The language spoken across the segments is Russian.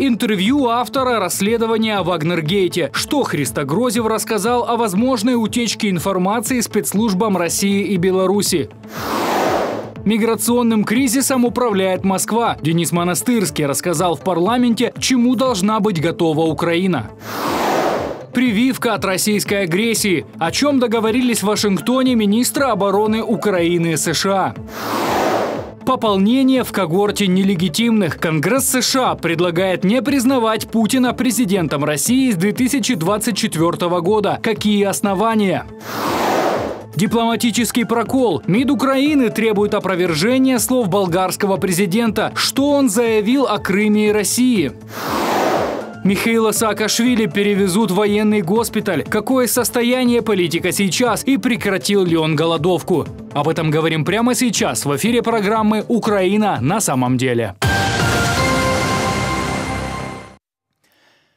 Интервью автора расследования о Вагнергейте. Что Христо Грозев рассказал о возможной утечке информации спецслужбам России и Беларуси. Миграционным кризисом управляет Москва. Денис Монастырский рассказал в парламенте, чему должна быть готова Украина. Прививка от российской агрессии. О чем договорились в Вашингтоне министры обороны Украины и США. Пополнение в когорте нелегитимных. Конгресс США предлагает не признавать Путина президентом России с 2024 года. Какие основания? Дипломатический прокол. МИД Украины требует опровержения слов болгарского президента. Что он заявил о Крыме и России? Михаила Саакашвили перевезут в военный госпиталь. Какое состояние политика сейчас и прекратил ли он голодовку? Об этом говорим прямо сейчас в эфире программы «Украина на самом деле».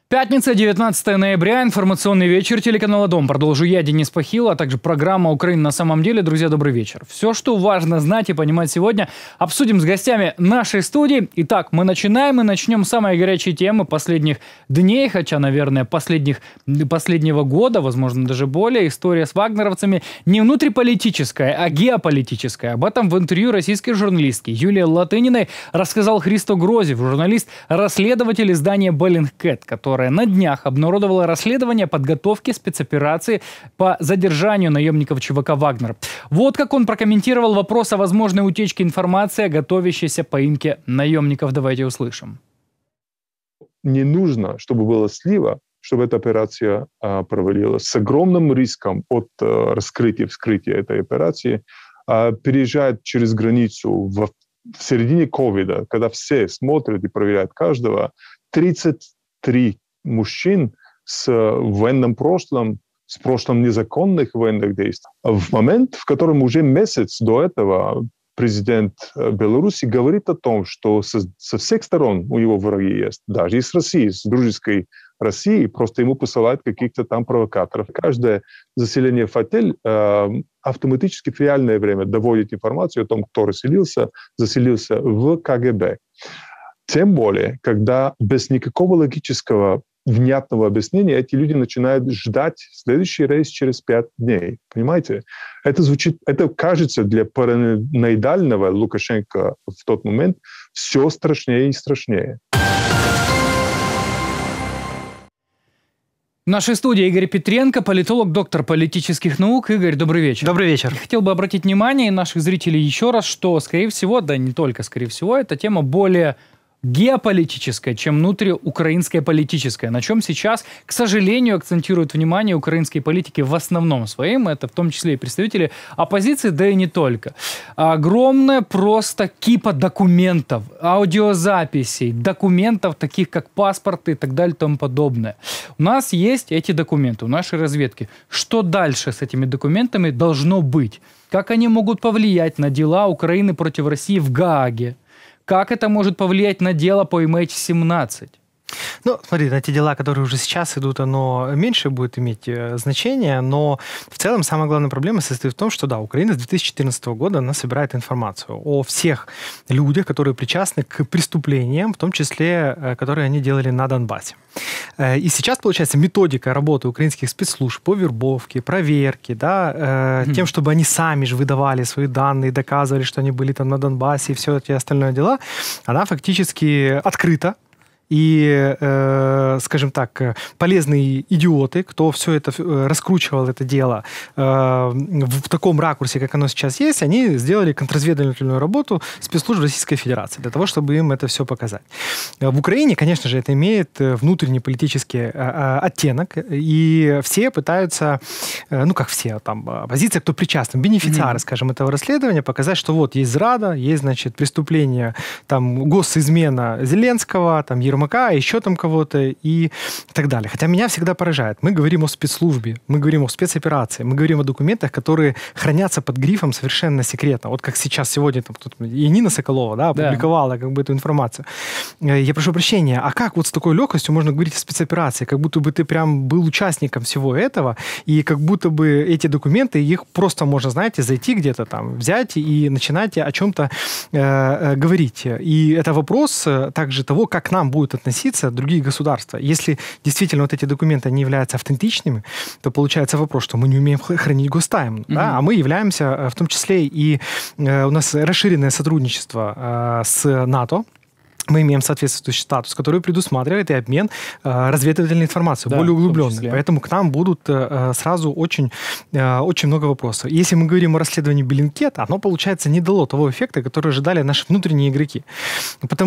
Пятница, 19 ноября, информационный вечер телеканала «Дом». Продолжу я, Денис Похила, а также программа «Украина на самом деле». Друзья, добрый вечер. Все, что важно знать и понимать сегодня, обсудим с гостями нашей студии. Итак, мы начинаем и начнем с самой горячей темы последних дней, хотя, наверное, последнего года, возможно, даже более. История с вагнеровцами не внутриполитическая, а геополитическая. Об этом в интервью российской журналистки Юлии Латыниной рассказал Христо Грозев, журналист-расследователь издания «Bellingcat», которая на днях обнародовала расследование подготовки спецоперации по задержанию наемников ЧВК «Вагнер». Вот как он прокомментировал вопрос о возможной утечке информации о готовящейся поимке наемников. Давайте услышим. Не нужно, чтобы было слива, чтобы эта операция провалилась. С огромным риском от раскрытия, вскрытия этой операции переезжать через границу в середине ковида, когда все смотрят и проверяют каждого, 33 мужчин с военным прошлым, с прошлым незаконных военных действий. В момент, в котором уже месяц до этого президент Беларуси говорит о том, что со всех сторон у него враги есть, даже из России, с дружеской России, просто ему посылают каких-то там провокаторов. Каждое заселение в отель автоматически в реальное время доводит информацию о том, кто заселился в КГБ. Тем более, когда без никакого логического, внятного объяснения эти люди начинают ждать следующий рейс через 5 дней. Понимаете? Это кажется для параноидального Лукашенко в тот момент все страшнее и страшнее. В нашей студии Игорь Петренко, политолог, доктор политических наук. Игорь, добрый вечер. Добрый вечер. Я хотел бы обратить внимание наших зрителей еще раз, что, скорее всего, да не только скорее всего, эта тема более геополитическая, чем внутриукраинская политическая, на чем сейчас, к сожалению, акцентируют внимание украинские политики в основном своим, это в том числе и представители оппозиции, да и не только. Огромная просто кипа документов, аудиозаписей, документов таких, как паспорты и так далее и тому подобное. У нас есть эти документы, у нашей разведки. Что дальше с этими документами должно быть? Как они могут повлиять на дела Украины против России в Гааге? Как это может повлиять на дело по MH17? Ну, смотри, на те дела, которые уже сейчас идут, оно меньше будет иметь значение, но в целом самая главная проблема состоит в том, что, да, Украина с 2014 года, она собирает информацию о всех людях, которые причастны к преступлениям, в том числе, которые они делали на Донбассе. И сейчас, получается, методика работы украинских спецслужб по вербовке, проверке, да, тем, чтобы они сами же выдавали свои данные, доказывали, что они были там на Донбассе и все эти остальные дела, она фактически открыта. И, скажем так, полезные идиоты, кто все это раскручивал, это дело в таком ракурсе, как оно сейчас есть, они сделали контрразведывательную работу спецслужб Российской Федерации для того, чтобы им это все показать. В Украине, конечно же, это имеет внутренний политический оттенок, и все пытаются, ну как все, там, оппозиция, кто причастен, бенефициары, скажем, этого расследования, показать, что вот есть зрада, есть, значит, преступление, там, госизмена Зеленского, там, Ермака, еще там кого-то и так далее. Хотя меня всегда поражает. Мы говорим о спецслужбе, мы говорим о спецоперации, мы говорим о документах, которые хранятся под грифом «совершенно секретно». Вот как сейчас сегодня там, и Нина Соколова, да, опубликовала, да, как бы эту информацию. я прошу прощения, а как вот с такой легкостью можно говорить о спецоперации? Как будто бы ты прям был участником всего этого, и как будто бы эти документы, их просто можно, знаете, зайти где-то там, взять и начинать о чем-то говорить. И это вопрос также того, как к нам будут относиться другие государства. Если действительно вот эти документы, они являются автентичными, то получается вопрос, что мы не умеем хранить гостайм, да? А мы являемся в том числе и у нас расширенное сотрудничество с НАТО. Мы имеем соответствующий статус, который предусматривает и обмен разведывательной информацией, да, более углубленной. Поэтому к нам будут сразу очень много вопросов. И если мы говорим о расследовании Bellingcat, оно, получается, не дало того эффекта, который ожидали наши внутренние игроки.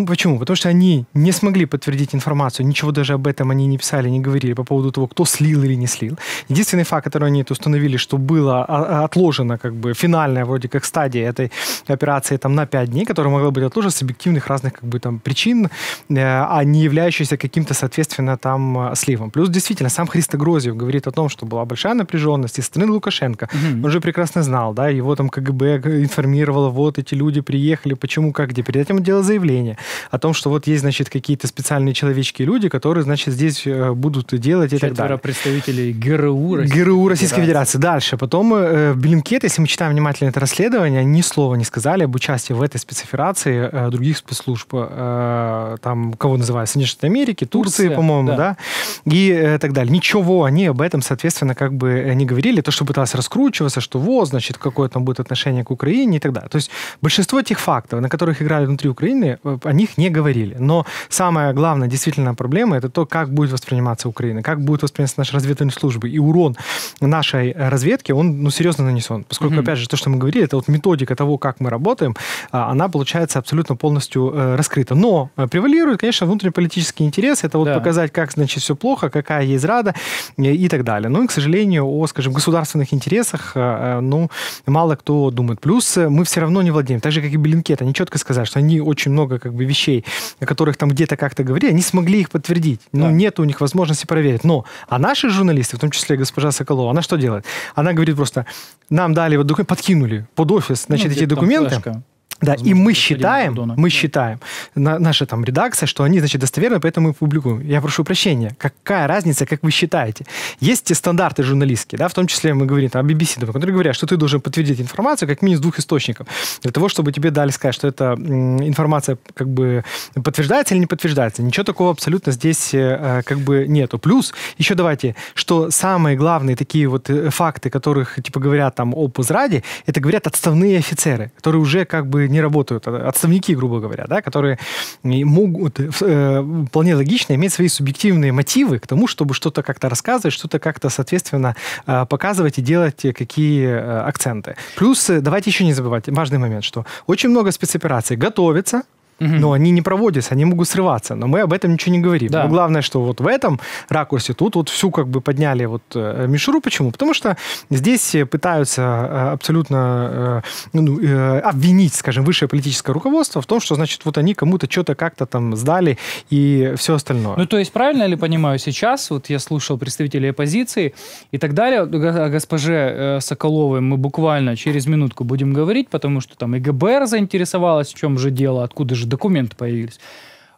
Почему? Потому что они не смогли подтвердить информацию, ничего даже об этом они не писали, не говорили по поводу того, кто слил или не слил. Единственный факт, который они установили, что было отложено как бы финальная вроде как стадия этой операции там, на 5 дней, которая могла быть отложена с объективных разных как бы там причин, а не являющихся каким-то, соответственно, там сливом. Плюс, действительно, сам Христо Грозев говорит о том, что была большая напряженность из страны Лукашенко. Он же прекрасно знал, да, его там КГБ информировало, вот эти люди приехали, почему, как, где. Перед этим он делал заявление о том, что вот есть, значит, какие-то специальные человечки и люди, которые, значит, здесь будут делать и так далее. Представителей ГРУ Российской Федерации. Дальше. Потом в Bellingcat, если мы читаем внимательно это расследование, ни слова не сказали об участии в этой спецоперации других спецслужб. Там, кого называют, Соединенной Америки, Турции, по-моему, да, и так далее. Ничего они об этом, соответственно, как бы не говорили. То, что пыталось раскручиваться, что вот, значит, какое там будет отношение к Украине и так далее. То есть большинство тех фактов, на которых играли внутри Украины, о них не говорили. Но самая главная действительно проблема — это то, как будет восприниматься Украина, как будут восприниматься наши разведывательные службы. И урон нашей разведки, он, ну, серьезно нанесен. Поскольку, опять же, то, что мы говорили, это вот методика того, как мы работаем, она, получается, абсолютно полностью раскрыта. Но превалирует, конечно, внутреннеполитический интерес. Это вот показать, как, значит, все плохо, какая есть зрада и так далее. Ну и, к сожалению, о, скажем, государственных интересах, ну, мало кто думает. Плюс мы все равно не владеем. Так же, как и Bellingcat, они четко сказали, что они очень много как бы вещей, о которых там где-то как-то говорили, они смогли их подтвердить. Ну, нет у них возможности проверить. Но, а наши журналисты, в том числе госпожа Соколова, она что делает? Она говорит просто, нам дали вот документы, подкинули под офис, значит, ну, эти документы. Флешка. Да, возможно, и мы считаем, наша там редакция, что они, значит, достоверны, поэтому мы публикуем. Я прошу прощения, какая разница, как вы считаете? Есть те стандарты журналистские, да, в том числе мы говорим там, о BBC, которые говорят, что ты должен подтвердить информацию как минимум с двух источников, для того, чтобы тебе дали сказать, что эта информация как бы подтверждается или не подтверждается. Ничего такого абсолютно здесь как бы нету. Плюс, еще давайте, что самые главные такие вот факты, которых типа говорят там об зраде, это говорят отставные офицеры, которые уже как бы не работают, отставники, грубо говоря, да, которые могут вполне логично иметь свои субъективные мотивы к тому, чтобы что-то как-то рассказывать, что-то как-то, соответственно, показывать и делать какие акценты. Плюс, давайте еще не забывать важный момент, что очень много спецопераций готовится, но они не проводятся, они могут срываться. Но мы об этом ничего не говорим. Да. Но главное, что вот в этом ракурсе тут вот всю как бы подняли вот мишуру. Почему? Потому что здесь пытаются абсолютно обвинить, скажем, высшее политическое руководство в том, что, значит, вот они кому-то что-то как-то там сдали и все остальное. Ну, то есть, правильно ли понимаю сейчас, вот я слушал представителей оппозиции и так далее, о госпоже Соколовой мы буквально через минутку будем говорить, потому что там и ГБР заинтересовалась, в чем же дело, откуда же документы появились.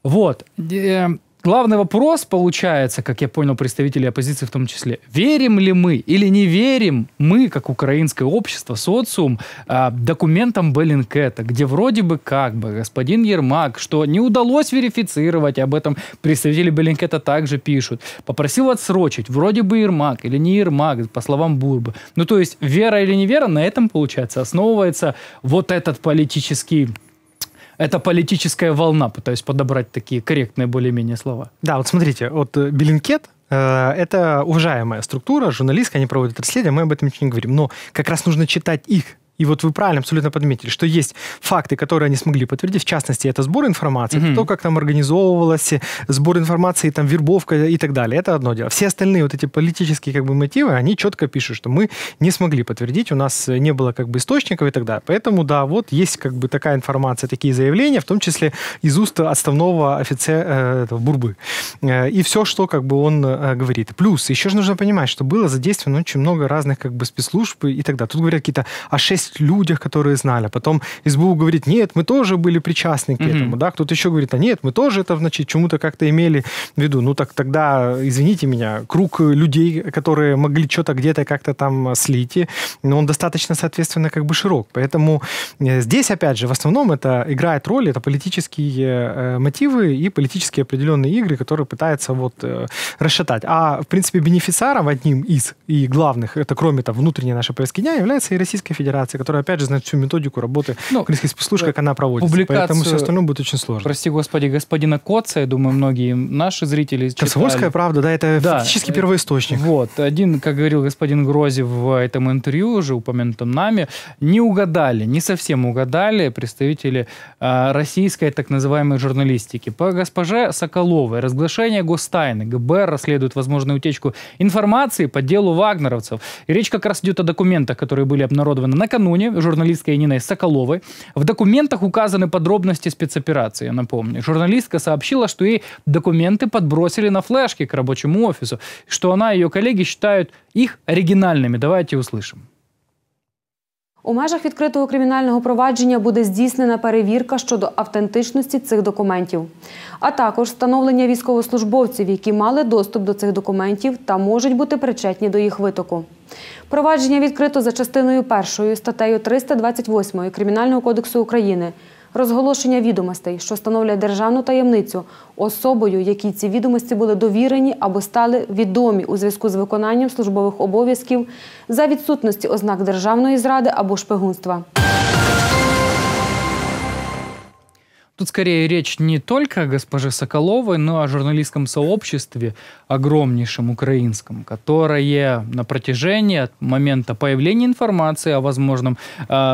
Вот. Главный вопрос получается, как я понял, представители оппозиции в том числе, верим ли мы или не верим мы, как украинское общество, социум, документам Bellingcat, где вроде бы как бы господин Ермак, что не удалось верифицировать, об этом представители Bellingcat также пишут, попросил отсрочить, вроде бы Ермак или не Ермак, по словам Бурбы. Ну то есть вера или не вера, на этом, получается, основывается вот этот политический... Это политическая волна, пытаюсь подобрать такие корректные более-менее слова. Да, вот смотрите, вот Bellingcat, это уважаемая структура, журналистка, они проводят расследование, мы об этом ничего не говорим, но как раз нужно читать их. И вот вы правильно абсолютно подметили, что есть факты, которые они смогли подтвердить, в частности, это сбор информации, то, как там организовывалось, сбор информации, там, вербовка и так далее. Это одно дело. Все остальные вот эти политические как бы мотивы, они четко пишут, что мы не смогли подтвердить, у нас не было как бы источников и так далее. Поэтому, да, вот есть как бы такая информация, такие заявления, в том числе из уст отставного офицера Бурбы. И все, что как бы он говорит. Плюс, еще же нужно понимать, что было задействовано очень много разных как бы спецслужб и так далее. Тут говорят какие-то А6 есть людях, которые знали. Потом СБУ говорит, нет, мы тоже были причастны к этому. Да? Кто-то еще говорит, а нет, мы тоже это, значит, чему-то как-то имели в виду. Ну так тогда, извините меня, круг людей, которые могли что-то где-то как-то там слить, но он достаточно, соответственно, как бы широк. Поэтому здесь, опять же, в основном это играет роль, это политические мотивы и политические определенные игры, которые пытаются вот расшатать. А, в принципе, бенефициаром одним из и главных, это кроме того, внутренняя наша повестки дня, является и Российская Федерация, которая, опять же, знает всю методику работы крымских спецслужб, как она проводится. Поэтому все остальное будет очень сложно. Прости, господи, господина Коца, я думаю, многие наши зрители читали. Комсомольская правда, да, это фактически первоисточник. Вот, один, как говорил господин Грозев в этом интервью, уже упомянутом нами, не угадали, не совсем угадали представители российской так называемой журналистики. По госпоже Соколовой. Разглашение гостайны. ГБР расследует возможную утечку информации по делу вагнеровцев. И речь как раз идет о документах, которые были обнародованы накануне журналисткой Ниной Соколовой. В документах указаны подробности спецоперации, я напомню. Журналистка сообщила, что ей документы подбросили на флешке к рабочему офису, что она и ее коллеги считают их оригинальными. Давайте услышим. У межах відкритого кримінального провадження буде здійснена перевірка щодо автентичності цих документів, а також встановлення військовослужбовців, які мали доступ до цих документів та можуть бути причетні до їх витоку. Провадження відкрито за частиною 1 статтею 328 Кримінального кодексу України «Розголошення відомостей, що становлять державну таємницю особою, якій ці відомості були довірені або стали відомі у зв'язку з виконанням службових обов'язків за відсутності ознак державної зради або шпигунства». Тут скорее речь не только о госпоже Соколовой, но и о журналистском сообществе, огромнейшем украинском, которое на протяжении момента появления информации о возможном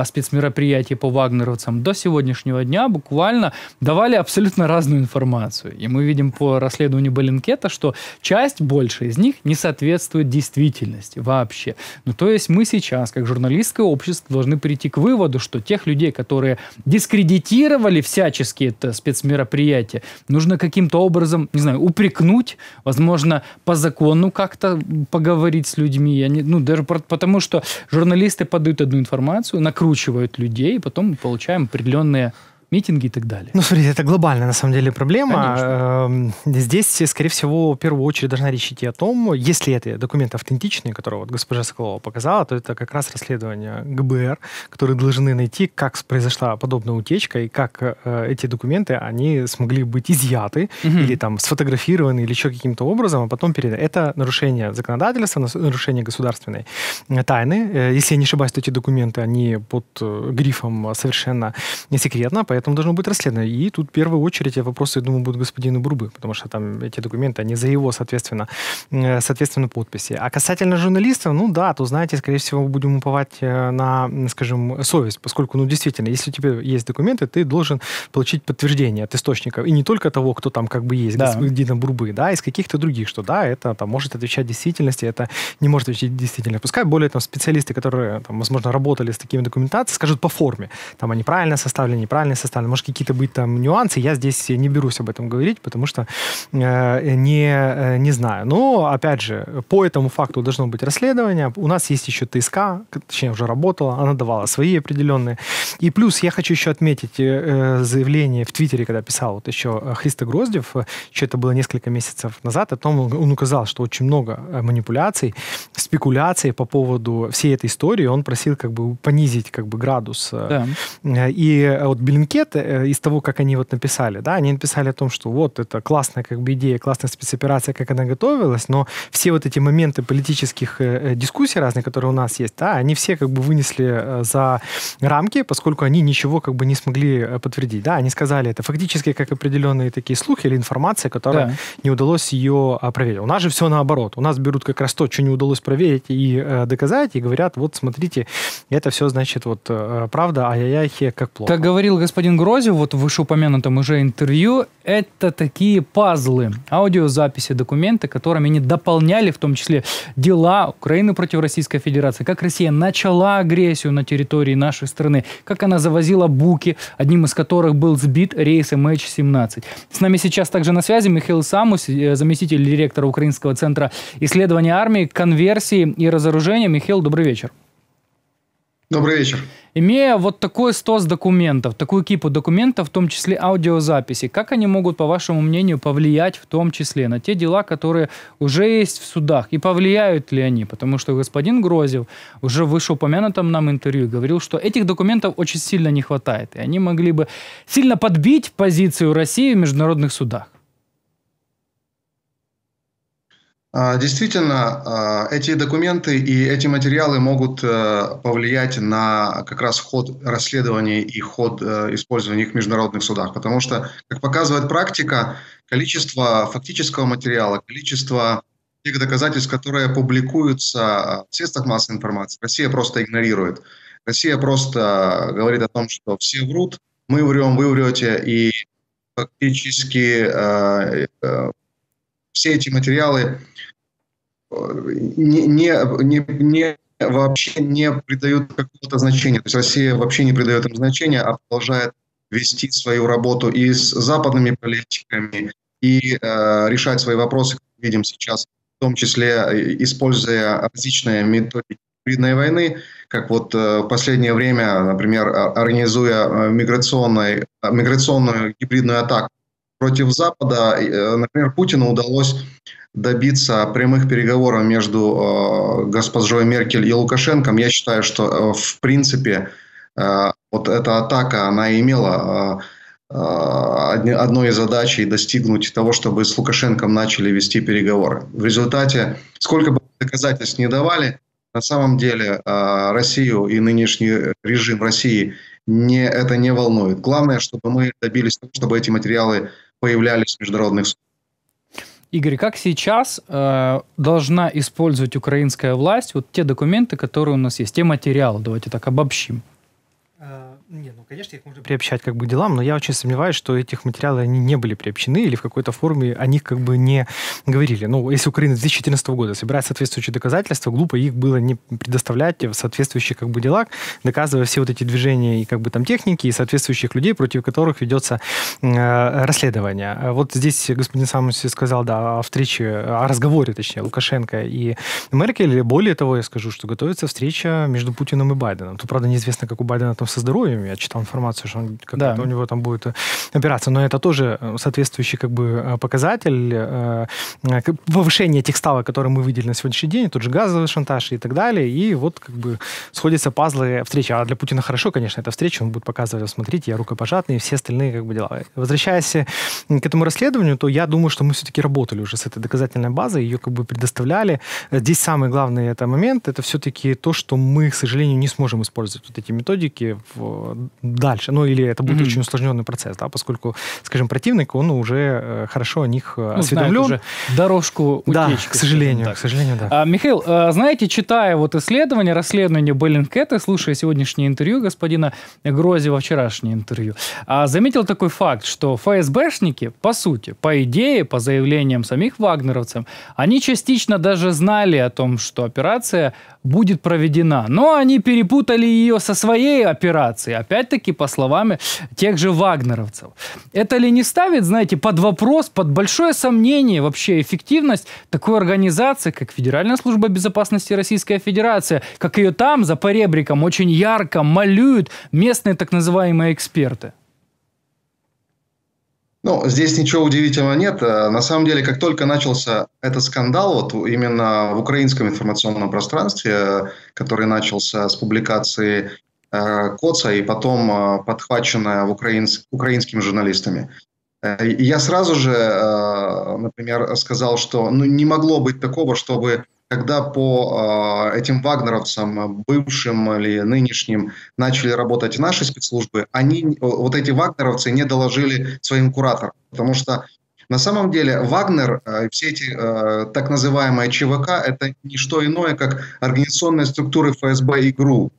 спецмероприятии по вагнеровцам до сегодняшнего дня буквально давали абсолютно разную информацию. И мы видим по расследованию Bellingcat, что часть, больше из них, не соответствует действительности вообще. Ну, то есть мы сейчас, как журналистское общество, должны прийти к выводу, что тех людей, которые дискредитировали всячески это спецмероприятие, нужно каким-то образом, не знаю, упрекнуть, возможно, по закону как-то поговорить с людьми. Ну, даже потому что журналисты подают одну информацию, накручивают людей, и потом мы получаем определенные митинги и так далее. Ну, смотрите, это глобальная, на самом деле, проблема. Здесь, скорее всего, в первую очередь должна речь идти о том, если это документы автентичные, которые вот госпожа Соколова показала, то это как раз расследование ГБР, которые должны найти, как произошла подобная утечка, и как эти документы, они смогли быть изъяты, или там сфотографированы, или еще каким-то образом, а потом переданы. Это нарушение законодательства, нарушение государственной тайны. Если я не ошибаюсь, то эти документы, они под грифом совершенно не секретно, поэтому должно быть расследовано. И тут в первую очередь вопросы, я думаю, будут господину Бурбы, потому что там эти документы, они за его, соответственно, подписи. А касательно журналистов, ну да, то, знаете, скорее всего, будем уповать на, скажем, совесть, поскольку, ну, действительно, если у тебя есть документы, ты должен получить подтверждение от источников, и не только того, кто там как бы есть, господина Бурбы, да, из каких-то других, что да, это там может отвечать действительности, это не может отвечать действительности. Пускай более там специалисты, которые, там, возможно, работали с такими документацией, скажут по форме, там они правильно составлены, неправильно составлены. Может, какие-то быть там нюансы. Я здесь не берусь об этом говорить, потому что не знаю. Но, опять же, по этому факту должно быть расследование. У нас есть еще ТСК, точнее, уже работала, она давала свои определенные. И плюс я хочу еще отметить заявление в Твиттере, когда писал вот еще Христо Грозев, еще это было несколько месяцев назад, о том, он указал, что очень много манипуляций, спекуляций по поводу всей этой истории. Он просил как бы понизить как бы градус. И вот Bellingcat из того, как они вот написали, да, они написали о том, что вот это классная как бы идея, классная спецоперация, как она готовилась, но все вот эти моменты политических дискуссий разных, которые у нас есть, да, они все как бы вынесли за рамки, поскольку они ничего как бы не смогли подтвердить, да, они сказали это фактически как определенные такие слухи или информация, которая не удалось ее проверить. У нас же все наоборот, у нас берут как раз то, что не удалось проверить и доказать, и говорят, вот смотрите, это все, значит, вот правда, ай-яй-яй, как плохо. Как говорил господин Грозев, вот в вышеупомянутом уже интервью, это такие пазлы, аудиозаписи, документы, которыми они дополняли, в том числе, дела Украины против Российской Федерации, как Россия начала агрессию на территории нашей страны, как она завозила буки, одним из которых был сбит рейс MH17. С нами сейчас также на связи Михаил Самус, заместитель директора Украинского центра исследований армии, конверсии и разоружения. Михаил, добрый вечер. Добрый вечер. Имея вот такой стос документов, такую кипу документов, в том числе аудиозаписи, как они могут, по вашему мнению, повлиять в том числе на те дела, которые уже есть в судах? И повлияют ли они? Потому что господин Грозев уже в вышеупомянутом нам интервью говорил, что этих документов очень сильно не хватает. И они могли бы сильно подбить позицию России в международных судах. Действительно, эти документы и эти материалы могут повлиять на как раз ход расследований и ход использования их в международных судах. Потому что, как показывает практика, количество фактического материала, количество тех доказательств, которые публикуются в средствах массовой информации, Россия просто игнорирует. Россия просто говорит о том, что все врут, мы врем, вы врете, и фактически... Все эти материалы вообще не придают какого-то значения. То есть Россия вообще не придает им значения, а продолжает вести свою работу и с западными политиками, и решать свои вопросы, как мы видим сейчас, в том числе используя различные методики гибридной войны, как вот в последнее время, например, организуя миграционную гибридную атаку. Против Запада, например, Путину удалось добиться прямых переговоров между госпожой Меркель и Лукашенко. Я считаю, что в принципе вот эта атака, она имела одной из задач достигнуть того, чтобы с Лукашенком начали вести переговоры. В результате, сколько бы доказательств не давали, на самом деле Россию и нынешний режим России это не волнует. Главное, чтобы мы добились того, чтобы эти материалы появлялись в международных судах. Игорь, как сейчас должна использовать украинская власть вот те документы, которые у нас есть, те материалы, давайте так обобщим? Нет, ну, конечно, их можно приобщать как бы к делам, но я очень сомневаюсь, что этих материалов они не были приобщены или в какой-то форме о них как бы не говорили. Ну, если Украина с 2014 года собирает соответствующие доказательства, глупо их было не предоставлять в соответствующих как бы делах, доказывая все вот эти движения и как бы там техники, и соответствующих людей, против которых ведется расследование. Вот здесь господин Самус сказал, да, о разговоре, точнее, Лукашенко и Меркель. Более того, я скажу, что готовится встреча между Путиным и Байденом. Тут, правда, неизвестно, как у Байдена там со здоровьем. Я читал информацию, что он, да, у него там будет операция. Но это тоже соответствующий как бы показатель повышения тех ставок, которые мы видели на сегодняшний день. Тот же газовый шантаж и так далее. И вот как бы сходятся пазлы встречи. А для Путина хорошо, конечно, эта встреча. Он будет показывать, смотрите, я рукопожатный и все остальные как бы дела. Возвращаясь к этому расследованию, то я думаю, что мы все-таки работали уже с этой доказательной базой, ее как бы предоставляли. Здесь самый главный это момент, это все-таки то, что мы, к сожалению, не сможем использовать вот эти методики в дальше, ну или это будет очень усложненный процесс, да, поскольку, скажем, противник, он уже хорошо о них осведомлен. Уже дорожку утечки. Да, к сожалению, да. Михаил, знаете, читая вот исследование, расследование Bellingcat, слушая сегодняшнее интервью господина Грозева, вчерашнее интервью, заметил такой факт, что ФСБшники, по сути, по идее, по заявлениям самих вагнеровцев, они частично даже знали о том, что операция будет проведена, но они перепутали ее со своей операцией. Опять-таки, по словам тех же вагнеровцев. Это ли не ставит, знаете, под вопрос, под большое сомнение вообще эффективность такой организации, как Федеральная служба безопасности Российской Федерации, как ее там за поребриком очень ярко малюют местные так называемые эксперты? Ну, здесь ничего удивительного нет. На самом деле, как только начался этот скандал, вот именно в украинском информационном пространстве, который начался с публикации Коца и потом подхваченная украинскими журналистами. Я сразу же, например, сказал, что не могло быть такого, чтобы когда по этим вагнеровцам, бывшим или нынешним, начали работать наши спецслужбы, вот эти вагнеровцы не доложили своим кураторам. Потому что на самом деле Вагнер, все эти так называемые ЧВК, это не что иное, как организационные структуры ФСБ и ГРУ.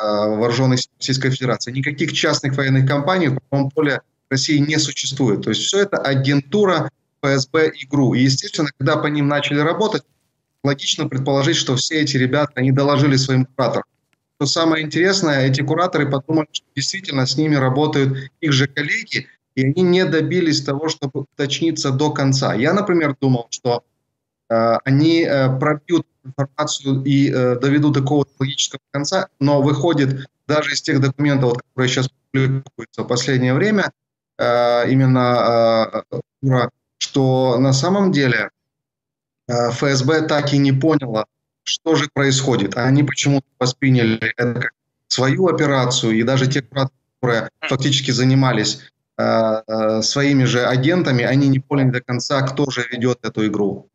Вооруженных сил Российской Федерации. Никаких частных военных компаний в правовом поле России не существует. То есть все это агентура ФСБ и ГРУ. И, естественно, когда по ним начали работать, логично предположить, что все эти ребята, они доложили своим кураторам. Что самое интересное, эти кураторы подумали, что действительно с ними работают их же коллеги, и они не добились того, чтобы уточниться до конца. Я, например, думал, что они пробьют информацию и доведут до какого-то логического конца, но выходит даже из тех документов, которые сейчас публикуются в последнее время, именно что на самом деле ФСБ так и не поняла, что же происходит. Они почему-то восприняли это как свою операцию, и даже те, которые фактически занимались своими же агентами, они не поняли до конца, кто же ведет эту игру.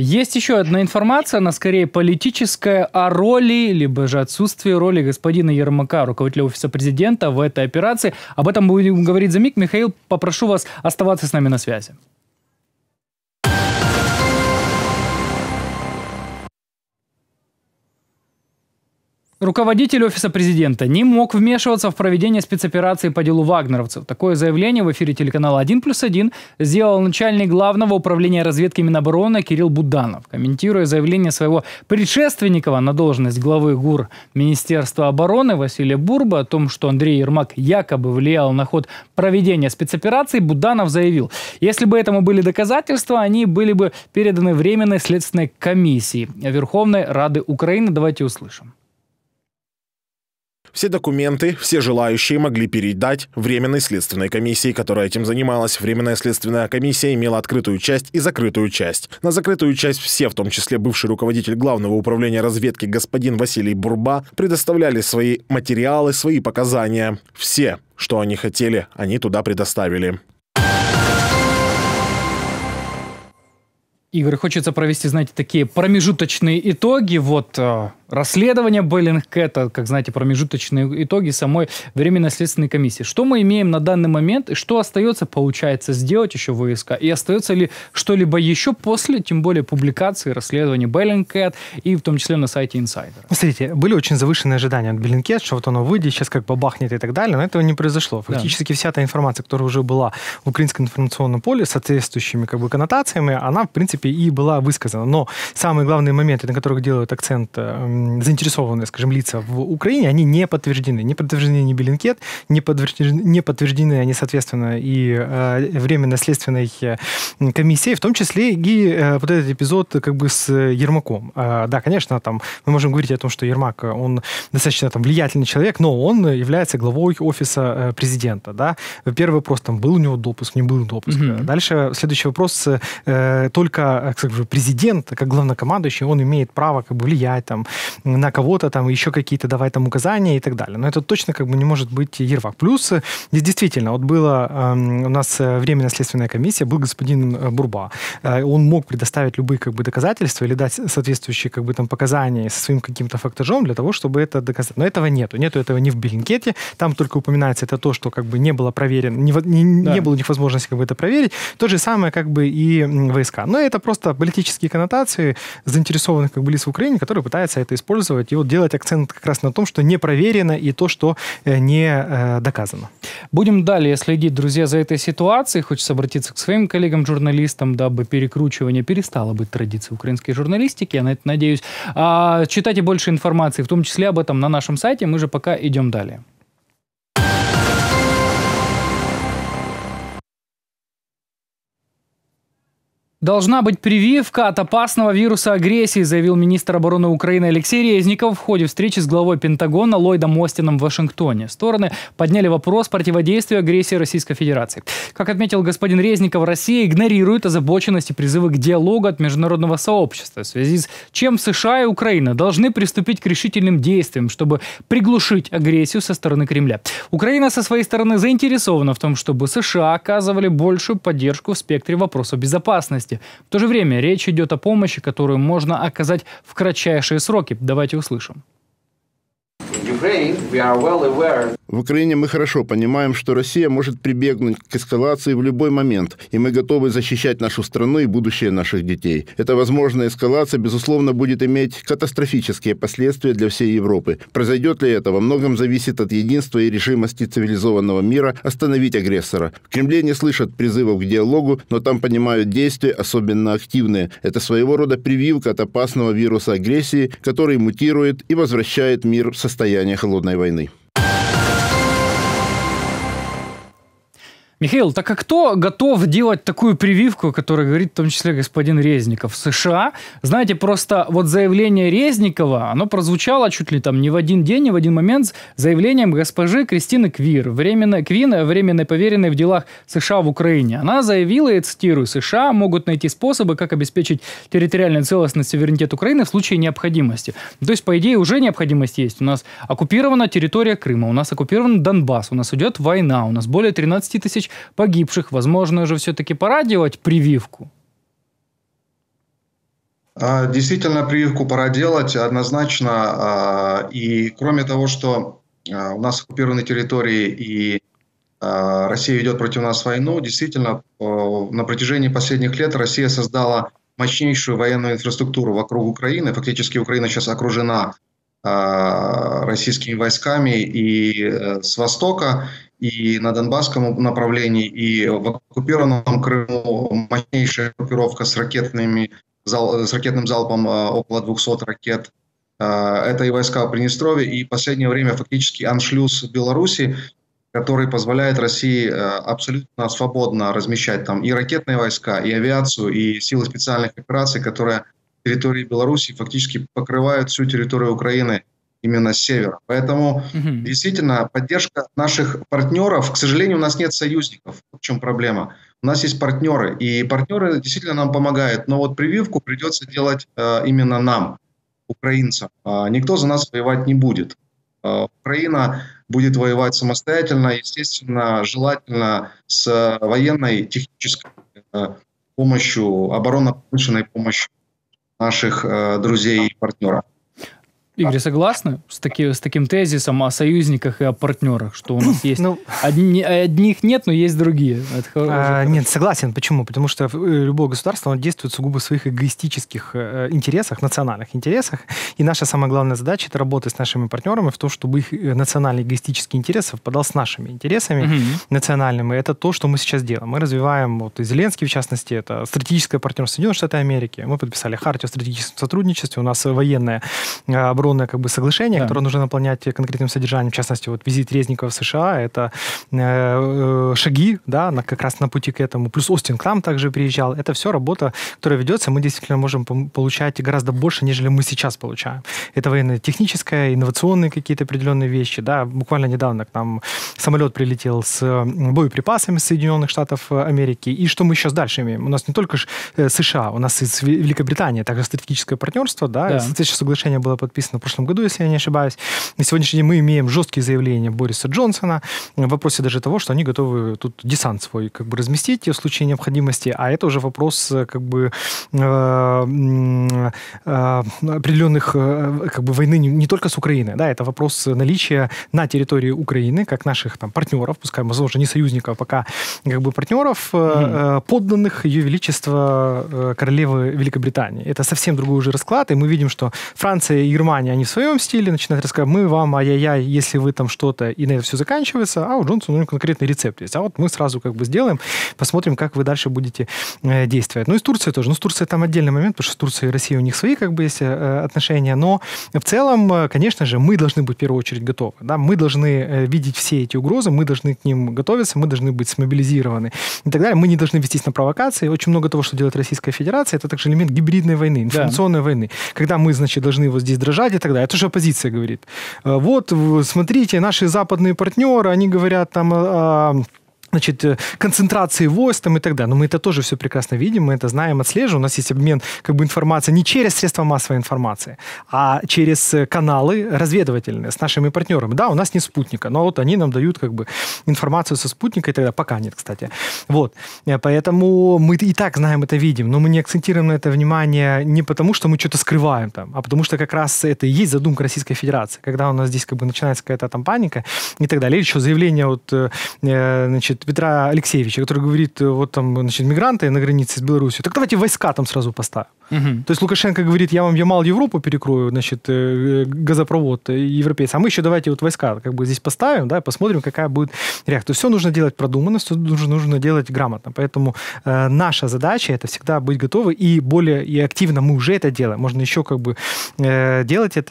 Есть еще одна информация, она скорее политическая, о роли, либо же отсутствии роли господина Ермака, руководителя Офиса Президента, в этой операции. Об этом будем говорить за миг. Михаил, попрошу вас оставаться с нами на связи. Руководитель Офиса Президента не мог вмешиваться в проведение спецоперации по делу вагнеровцев. Такое заявление в эфире телеканала 1+1 сделал начальник Главного управления разведки Минобороны Кирилл Буданов, комментируя заявление своего предшественника на должность главы ГУР Министерства обороны Василия Бурба о том, что Андрей Ермак якобы влиял на ход проведения спецоперации. Буданов заявил, если бы этому были доказательства, они были бы переданы Временной следственной комиссии Верховной Рады Украины. Давайте услышим. Все документы, все желающие могли передать Временной следственной комиссии, которая этим занималась. Временная следственная комиссия имела открытую часть и закрытую часть. На закрытую часть все, в том числе бывший руководитель Главного управления разведки господин Василий Бурба, предоставляли свои материалы, свои показания. Все, что они хотели, они туда предоставили. Игорь, хочется провести, знаете, такие промежуточные итоги. Вот расследование Bellingcat, как, знаете, промежуточные итоги самой Временной следственной комиссии. Что мы имеем на данный момент и что остается, получается, сделать еще ВСК? И остается ли что-либо еще после, тем более, публикации расследования Bellingcat и в том числе на сайте Инсайдера? Смотрите, были очень завышенные ожидания от Bellingcat, что вот оно выйдет, сейчас как бабахнет и так далее, но этого не произошло. Фактически вся та информация, которая уже была в украинском информационном поле с соответствующими коннотациями, она, в принципе, и была высказана. Но самые главные моменты, на которых делают акцент заинтересованные, скажем, лица в Украине, они не подтверждены. Не подтверждены ни Bellingcat, не подтверждены они, соответственно, и Временно-следственной комиссии, в том числе и вот этот эпизод как бы с Ермаком. Да, конечно, там мы можем говорить о том, что Ермак, он достаточно там влиятельный человек, но он является главой Офиса Президента. Да? Первый вопрос, там, был у него допуск, не был допуск. Дальше следующий вопрос, только как бы президент, как главнокомандующий, он имеет право как бы влиять там на кого-то, там еще какие-то давать там указания и так далее. Но это точно как бы не может быть Ермак. Плюс здесь действительно вот была у нас Временная следственная комиссия, был господин Бурба. Он мог предоставить любые как бы доказательства или дать соответствующие как бы там показания со своим каким-то фактажом для того, чтобы это доказать. Но этого нету. Нету этого ни в Bellingcat. Там только упоминается это то, что как бы не было проверено, не было у них возможности как бы это проверить. То же самое как бы и ВСК. Но это просто политические коннотации заинтересованных как бы лиц в Украине, которые пытаются это использовать и вот делать акцент как раз на том, что не проверено и то, что не доказано. Будем далее следить, друзья, за этой ситуацией. Хочется обратиться к своим коллегам-журналистам, дабы перекручивание перестало быть традицией украинской журналистики, я на это надеюсь. Читайте больше информации, в том числе об этом на нашем сайте. Мы же пока идем далее. Должна быть прививка от опасного вируса агрессии, заявил министр обороны Украины Алексей Резников в ходе встречи с главой Пентагона Ллойдом Остином в Вашингтоне. Стороны подняли вопрос противодействия агрессии Российской Федерации. Как отметил господин Резников, Россия игнорирует озабоченность и призывы к диалогу от международного сообщества, в связи с чем США и Украина должны приступить к решительным действиям, чтобы приглушить агрессию со стороны Кремля. Украина со своей стороны заинтересована в том, чтобы США оказывали большую поддержку в спектре вопросов безопасности. В то же время речь идет о помощи, которую можно оказать в кратчайшие сроки. Давайте услышим. В Украине мы хорошо понимаем, что Россия может прибегнуть к эскалации в любой момент, и мы готовы защищать нашу страну и будущее наших детей. Эта возможная эскалация, безусловно, будет иметь катастрофические последствия для всей Европы. Произойдет ли это, во многом зависит от единства и решимости цивилизованного мира остановить агрессора. В Кремле не слышат призывов к диалогу, но там понимают действия, особенно активные. Это своего рода прививка от опасного вируса агрессии, который мутирует и возвращает мир в состояние холодной войны. Михаил, так а кто готов делать такую прививку, о которой говорит в том числе господин Резников? США? Знаете, просто вот заявление Резникова, оно прозвучало чуть ли там не в один день, не в один момент с заявлением госпожи Кристины Квин, временной поверенной в делах США в Украине. Она заявила, я цитирую, США могут найти способы, как обеспечить территориальную целостность и суверенитет Украины в случае необходимости. То есть, по идее, уже необходимость есть. У нас оккупирована территория Крыма, у нас оккупирован Донбасс, у нас идет война, у нас более 13 тысяч погибших. Возможно, уже все-таки пора делать прививку? Действительно, прививку пора делать однозначно. И кроме того, что у нас оккупированы территории и Россия ведет против нас войну, действительно, на протяжении последних лет Россия создала мощнейшую военную инфраструктуру вокруг Украины. Фактически Украина сейчас окружена российскими войсками и с востока, и на донбасском направлении, и в оккупированном Крыму мощнейшая группировка с ракетным залпом около 200 ракет. Это и войска в Приднестровье, и в последнее время фактически аншлюз Беларуси, который позволяет России абсолютно свободно размещать там и ракетные войска, и авиацию, и силы специальных операций, которые территории Беларуси фактически покрывают всю территорию Украины именно с севера. Поэтому действительно поддержка наших партнеров, к сожалению, у нас нет союзников. В чем проблема? У нас есть партнеры, и партнеры действительно нам помогают. Но вот прививку придется делать именно нам, украинцам. Никто за нас воевать не будет. Украина будет воевать самостоятельно, естественно, желательно с военной, технической помощью, оборонно-промышленной помощью наших друзей и партнеров. Игорь, согласны с таким тезисом о союзниках и о партнерах, что у нас есть одних нет, но есть другие? Нет, согласен. Почему? Потому что любое государство, оно действует сугубо в своих эгоистических интересах, национальных интересах. И наша самая главная задача – это работать с нашими партнерами в том, чтобы их национальный эгоистический интерес совпадал с нашими интересами национальными. Это то, что мы сейчас делаем. Мы развиваем, вот и Зеленский, в частности, это стратегическое партнерство Соединенных Штатов Америки. Мы подписали хартию о стратегическом сотрудничестве. У нас военная оборона, как бы соглашение, которое нужно наполнять конкретным содержанием. В частности, вот визит Резникова в США, это шаги, да, как раз на пути к этому. Плюс Остин к нам также приезжал. Это все работа, которая ведется. Мы действительно можем получать гораздо больше, нежели мы сейчас получаем. Это военно-техническое, инновационные какие-то определенные вещи. Да. Буквально недавно к нам самолет прилетел с боеприпасами Соединенных Штатов Америки. И что мы сейчас дальше имеем? У нас не только США, у нас из Великобритании также стратегическое партнерство. Да. Это сейчас соглашение было подписано в прошлом году, если я не ошибаюсь. На сегодняшний день мы имеем жесткие заявления Бориса Джонсона в вопросе даже того, что они готовы тут десант свой как бы разместить в случае необходимости, а это уже вопрос как бы определенных как бы войны не только с Украиной, да, это вопрос наличия на территории Украины как наших там партнеров, пускай, возможно, не союзников, пока как бы партнеров, подданных Ее Величества королевы Великобритании. Это совсем другой уже расклад, и мы видим, что Франция и Германия, они в своем стиле начинают рассказывать, мы вам, ай-яй-яй, если вы там что-то, и на это все заканчивается, а у Джонсона конкретный рецепт есть. А вот мы сразу как бы сделаем, посмотрим, как вы дальше будете действовать. Ну и с Турцией тоже. Ну с Турцией там отдельный момент, потому что с Турцией и Россией у них свои как бы есть отношения, но в целом, конечно же, мы должны быть в первую очередь готовы. Да? Мы должны видеть все эти угрозы, мы должны к ним готовиться, мы должны быть смобилизированы и так далее. Мы не должны вестись на провокации. Очень много того, что делает Российская Федерация, это также элемент гибридной войны, информационной войны. Когда мы, значит, должны его здесь дрожать и так далее. Это же оппозиция говорит. Вот, смотрите, наши западные партнеры, они говорят там значит, концентрации войск там, и так далее. Но мы это тоже все прекрасно видим, мы это знаем, отслеживаем. У нас есть обмен как бы, информацией не через средства массовой информации, а через каналы разведывательные с нашими партнерами. Да, у нас нет спутника, но вот они нам дают как бы, информацию со спутника и так далее. Пока нет, кстати. Вот. Поэтому мы и так знаем это, видим, но мы не акцентируем на это внимание не потому, что мы что-то скрываем там, а потому что как раз это и есть задумка Российской Федерации, когда у нас здесь как бы, начинается какая-то там паника и так далее. Или еще заявление от, значит, Петра Алексеевича, который говорит, вот там, значит, мигранты на границе с Беларусью, так давайте войска там сразу поставим. То есть Лукашенко говорит, я вам Ямал, Европу перекрою, значит, газопровод европейцы, а мы еще давайте вот войска как бы здесь поставим, да, посмотрим, какая будет реакция. Все нужно делать продуманно, все нужно делать грамотно. Поэтому наша задача это всегда быть готовы и более и активно мы уже это делаем. Можно еще как бы делать это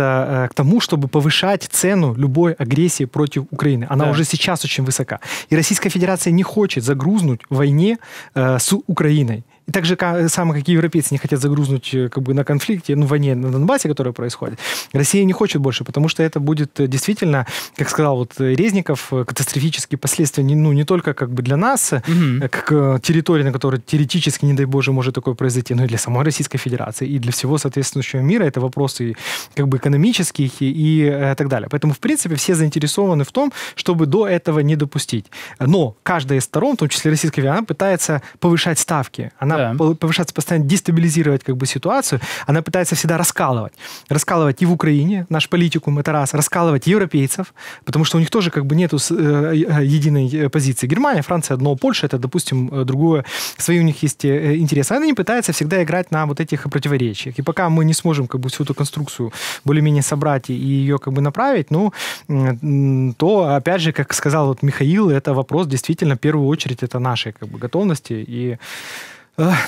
к тому, чтобы повышать цену любой агрессии против Украины. Она уже сейчас очень высока. И Российская Федерация администрация не хочет загрузнуть в войне с Украиной. И так же само, как и европейцы не хотят загрузнуть как бы, на конфликте, ну, войне на Донбассе, которая происходит, Россия не хочет больше, потому что это будет действительно, как сказал вот Резников, катастрофические последствия, ну, не только как бы для нас, как территории, на которой теоретически, не дай Боже, может такое произойти, но и для самой Российской Федерации, и для всего соответствующего мира. Это вопросы как бы экономических и так далее. Поэтому, в принципе, все заинтересованы в том, чтобы до этого не допустить. Но каждая из сторон, в том числе российская сторона, пытается повышать ставки. Она повышается постоянно, дестабилизировать как бы ситуацию, она пытается всегда раскалывать. Раскалывать и в Украине, наш политикум, это раз, раскалывать европейцев, потому что у них тоже как бы нету единой позиции. Германия, Франция одно, Польша это, допустим, другое, свои у них есть интересы. Они пытаются всегда играть на вот этих противоречиях. И пока мы не сможем как бы всю эту конструкцию более-менее собрать и ее как бы направить, ну, то, опять же, как сказал вот Михаил, это вопрос действительно, в первую очередь, это нашей как бы готовности и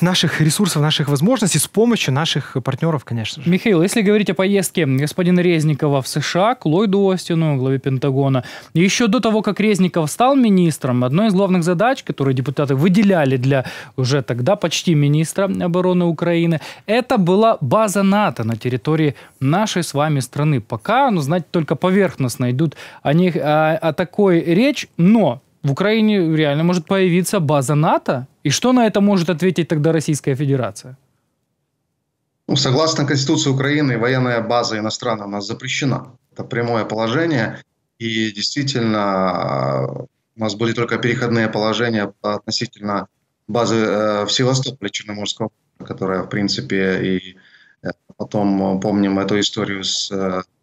наших ресурсов, наших возможностей с помощью наших партнеров, конечно же. Михаил, если говорить о поездке господина Резникова в США к Ллойду Остину, главе Пентагона, еще до того, как Резников стал министром, одной из главных задач, которые депутаты выделяли для уже тогда почти министра обороны Украины, это была база НАТО на территории нашей с вами страны. Пока, ну, знать только поверхностно идут о них, о такой речь, но в Украине реально может появиться база НАТО? И что на это может ответить тогда Российская Федерация? Ну, согласно Конституции Украины, военная база иностранная у нас запрещена. Это прямое положение. И действительно, у нас были только переходные положения относительно базы в Севастополе Черноморского, которая, в принципе, и потом помним эту историю с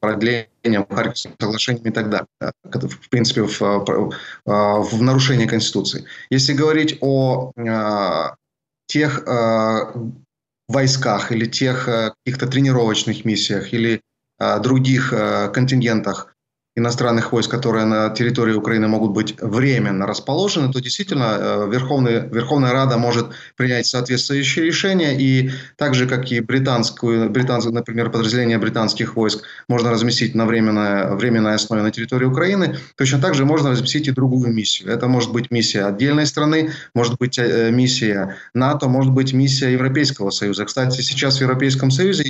продлением Харьковских соглашений и так далее. В принципе, в нарушении Конституции. Если говорить о тех войсках или тех каких-то тренировочных миссиях или других контингентах иностранных войск, которые на территории Украины могут быть временно расположены, то действительно Верховная Рада может принять соответствующие решения. И так же, как и например, подразделение британских войск можно разместить на временной основе на территории Украины, точно так же можно разместить и другую миссию. Это может быть миссия отдельной страны, может быть миссия НАТО, может быть миссия Европейского Союза. Кстати, сейчас в Европейском Союзе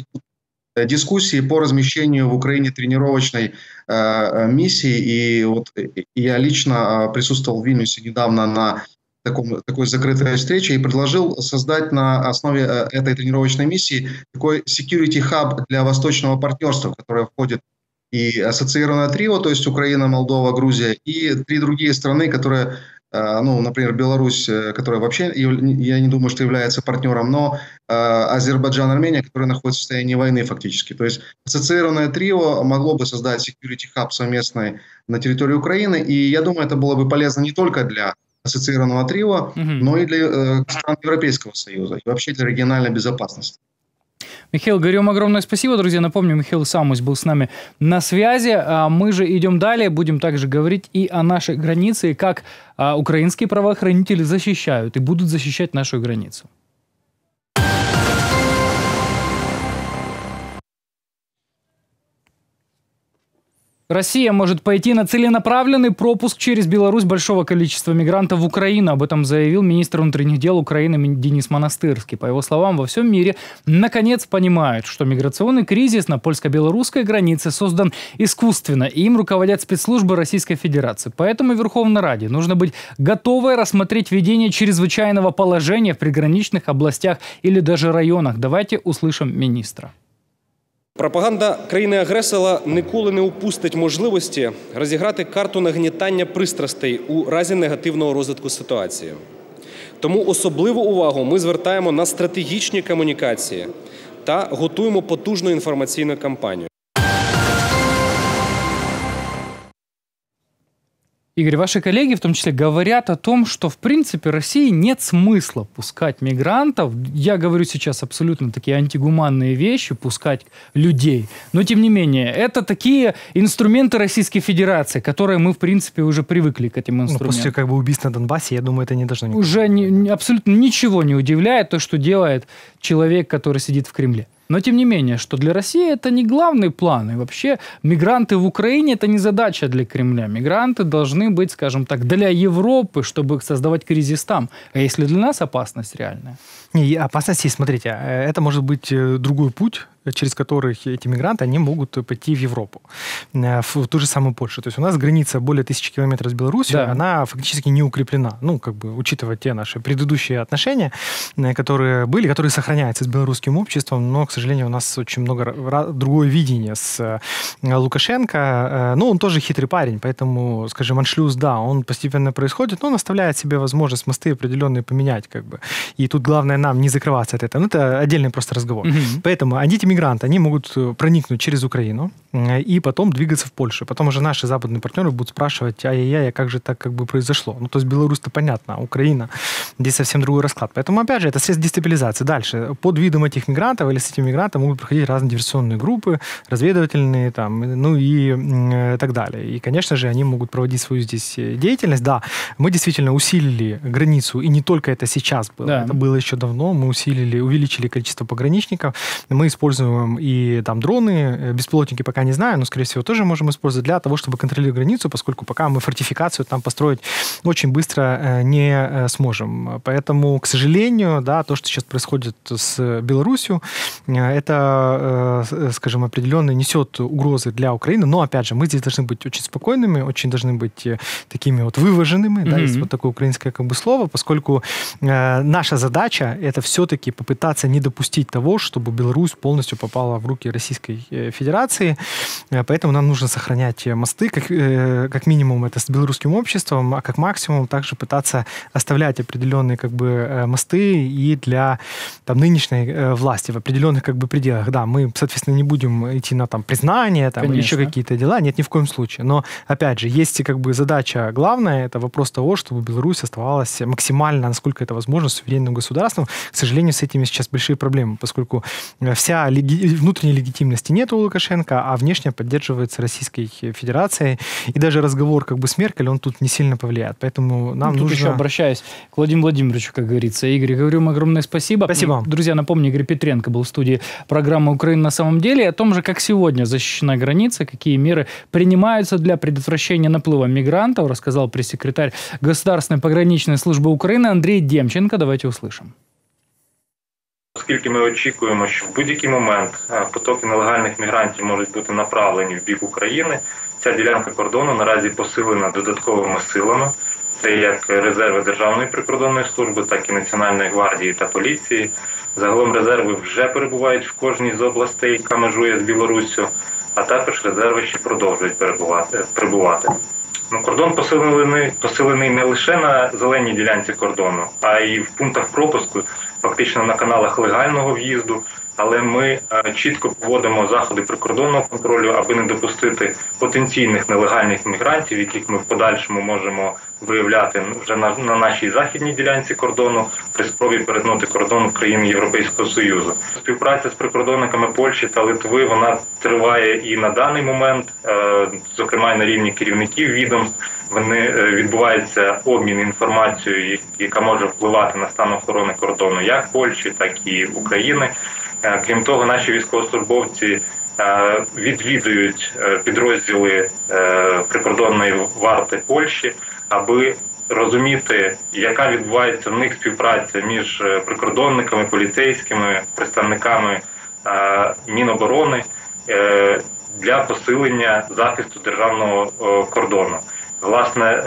дискуссии по размещению в Украине тренировочной миссии. И вот я лично присутствовал в Вильнюсе недавно на такой закрытой встрече и предложил создать на основе этой тренировочной миссии такой security hub для восточного партнерства, в которое входит и ассоциированное трио, то есть Украина, Молдова, Грузия и три другие страны, которые, ну, например, Беларусь, которая вообще, я не думаю, что является партнером, но Азербайджан, Армения, которые находятся в состоянии войны фактически. То есть ассоциированное трио могло бы создать security hub совместный на территории Украины, и я думаю, это было бы полезно не только для ассоциированного трио, но и для стран Европейского Союза, и вообще для региональной безопасности. Михаил, говорю вам огромное спасибо, друзья. Напомню, Михаил Самус был с нами на связи. Мы же идем далее, будем также говорить и о нашей границе, и как украинские правоохранители защищают и будут защищать нашу границу. Россия может пойти на целенаправленный пропуск через Беларусь большого количества мигрантов в Украину. Об этом заявил министр внутренних дел Украины Денис Монастырский. По его словам, во всем мире наконец понимают, что миграционный кризис на польско-белорусской границе создан искусственно, и им руководят спецслужбы Российской Федерации. Поэтому Верховной Раде нужно быть готовой рассмотреть введение чрезвычайного положения в приграничных областях или даже районах. Давайте услышим министра. Пропаганда країни-агресора ніколи не упустить можливості розіграти карту нагнітання пристрастей у разі негативного розвитку ситуації. Тому особливу увагу ми звертаємо на стратегічні комунікації та готуємо потужну інформаційну кампанію. Игорь, ваши коллеги в том числе говорят о том, что в принципе России нет смысла пускать мигрантов. Я говорю сейчас абсолютно такие антигуманные вещи, пускать людей. Но тем не менее, это такие инструменты Российской Федерации, которые мы в принципе уже привыкли к этим инструментам. Ну, после как бы убийств на Донбассе, я думаю, это не должно никак. Уже абсолютно ничего не удивляет то, что делает человек, который сидит в Кремле. Но тем не менее, что для России это не главный план. И вообще мигранты в Украине – это не задача для Кремля. Мигранты должны быть, скажем так, для Европы, чтобы создавать кризис там. А если для нас опасность реальная? И опасность есть, смотрите, это может быть другой путь, через которых эти мигранты, они могут пойти в Европу, в ту же самую Польшу. То есть у нас граница более 1000 километров с Беларусью, да, она фактически не укреплена. Ну, как бы, учитывая те наши предыдущие отношения, которые были, которые сохраняются с белорусским обществом, но, к сожалению, у нас очень много другое видение с Лукашенко. Ну, он тоже хитрый парень, поэтому, скажем, аншлюз, да, он постепенно происходит, но он оставляет себе возможность мосты определенные поменять, как бы. И тут главное нам не закрываться от этого. Ну, это отдельный просто разговор. Угу. Поэтому эти мигранты, они могут проникнуть через Украину и потом двигаться в Польшу. Потом уже наши западные партнеры будут спрашивать, ай-яй-яй, как же так как бы произошло? Ну, то есть Беларусь-то понятно, а Украина, здесь совсем другой расклад. Поэтому, опять же, это средств дестабилизации. Дальше, под видом этих мигрантов или с этими мигрантами могут проходить разные диверсионные группы, разведывательные, там, ну и так далее. И, конечно же, они могут проводить свою здесь деятельность. Да, мы действительно усилили границу, и не только это сейчас было, да, это было еще давно. Мы усилили, увеличили количество пограничников, мы используем и там дроны, беспилотники пока не знаю, но, скорее всего, тоже можем использовать для того, чтобы контролировать границу, поскольку пока мы фортификацию там построить очень быстро не сможем. Поэтому, к сожалению, да, то, что сейчас происходит с Беларусью, это, скажем, определенно несет угрозы для Украины, но, опять же, мы здесь должны быть очень спокойными, очень должны быть такими вот вываженными, да, есть вот такое украинское как бы слово, поскольку наша задача — это все-таки попытаться не допустить того, чтобы Беларусь полностью попала в руки Российской Федерации. Поэтому нам нужно сохранять мосты, как минимум это с белорусским обществом, а как максимум также пытаться оставлять определенные как бы мосты и для там нынешней власти в определенных как бы пределах. Да, мы, соответственно, не будем идти на там признание, там еще какие-то дела. Нет, ни в коем случае. Но, опять же, есть как бы задача главная, это вопрос того, чтобы Беларусь оставалась максимально, насколько это возможно, суверенным государством. К сожалению, с этими сейчас большие проблемы, поскольку вся внутренней легитимности нет у Лукашенко, а внешне поддерживается Российской Федерацией. И даже разговор как бы с Меркель, он тут не сильно повлияет. Поэтому нам тут нужно... еще обращаюсь к Владимиру Владимировичу, как говорится. Игорь, говорю вам огромное спасибо. Спасибо. Друзья, напомню, Игорь Петренко был в студии программы «Украина на самом деле» о том же, как сегодня защищена граница, какие меры принимаются для предотвращения наплыва мигрантов, рассказал пресс-секретарь Государственной пограничной службы Украины Андрей Демченко. Давайте услышим. Оскільки ми очікуємо, що в будь-який момент потоки нелегальних мігрантів можуть бути направлені в бік України, ця ділянка кордону наразі посилена додатковими силами. Це як резерви Державної прикордонної служби, так і Національної гвардії та поліції. Загалом резерви вже перебувають в кожній з областей, яка межує з Білоруссю, а також резерви ще продовжують прибувати. Кордон посилений не лише на зеленій ділянці кордону, а й в пунктах пропуску, фактично на каналах легального в'їзду, але ми чітко проводимо заходи прикордонного контролю, аби не допустити потенційних нелегальних мігрантів, яких ми в подальшому можемо виявляти вже на нашій західній ділянці кордону при спробі перетнути кордон країн Європейського Союзу. Співпраця з прикордонниками Польщі та Литви, вона триває і на даний момент, зокрема і на рівні керівників відомств. Відбувається обмін інформацією, яка може впливати на стан охорони кордону як Польщі, так і України. Крім того, наші військовослужбовці відвідують підрозділи прикордонної варти Польщі, аби розуміти, яка відбувається в них співпраця між прикордонниками, поліцейськими, представниками Міноборони для посилення захисту державного кордону. Власне,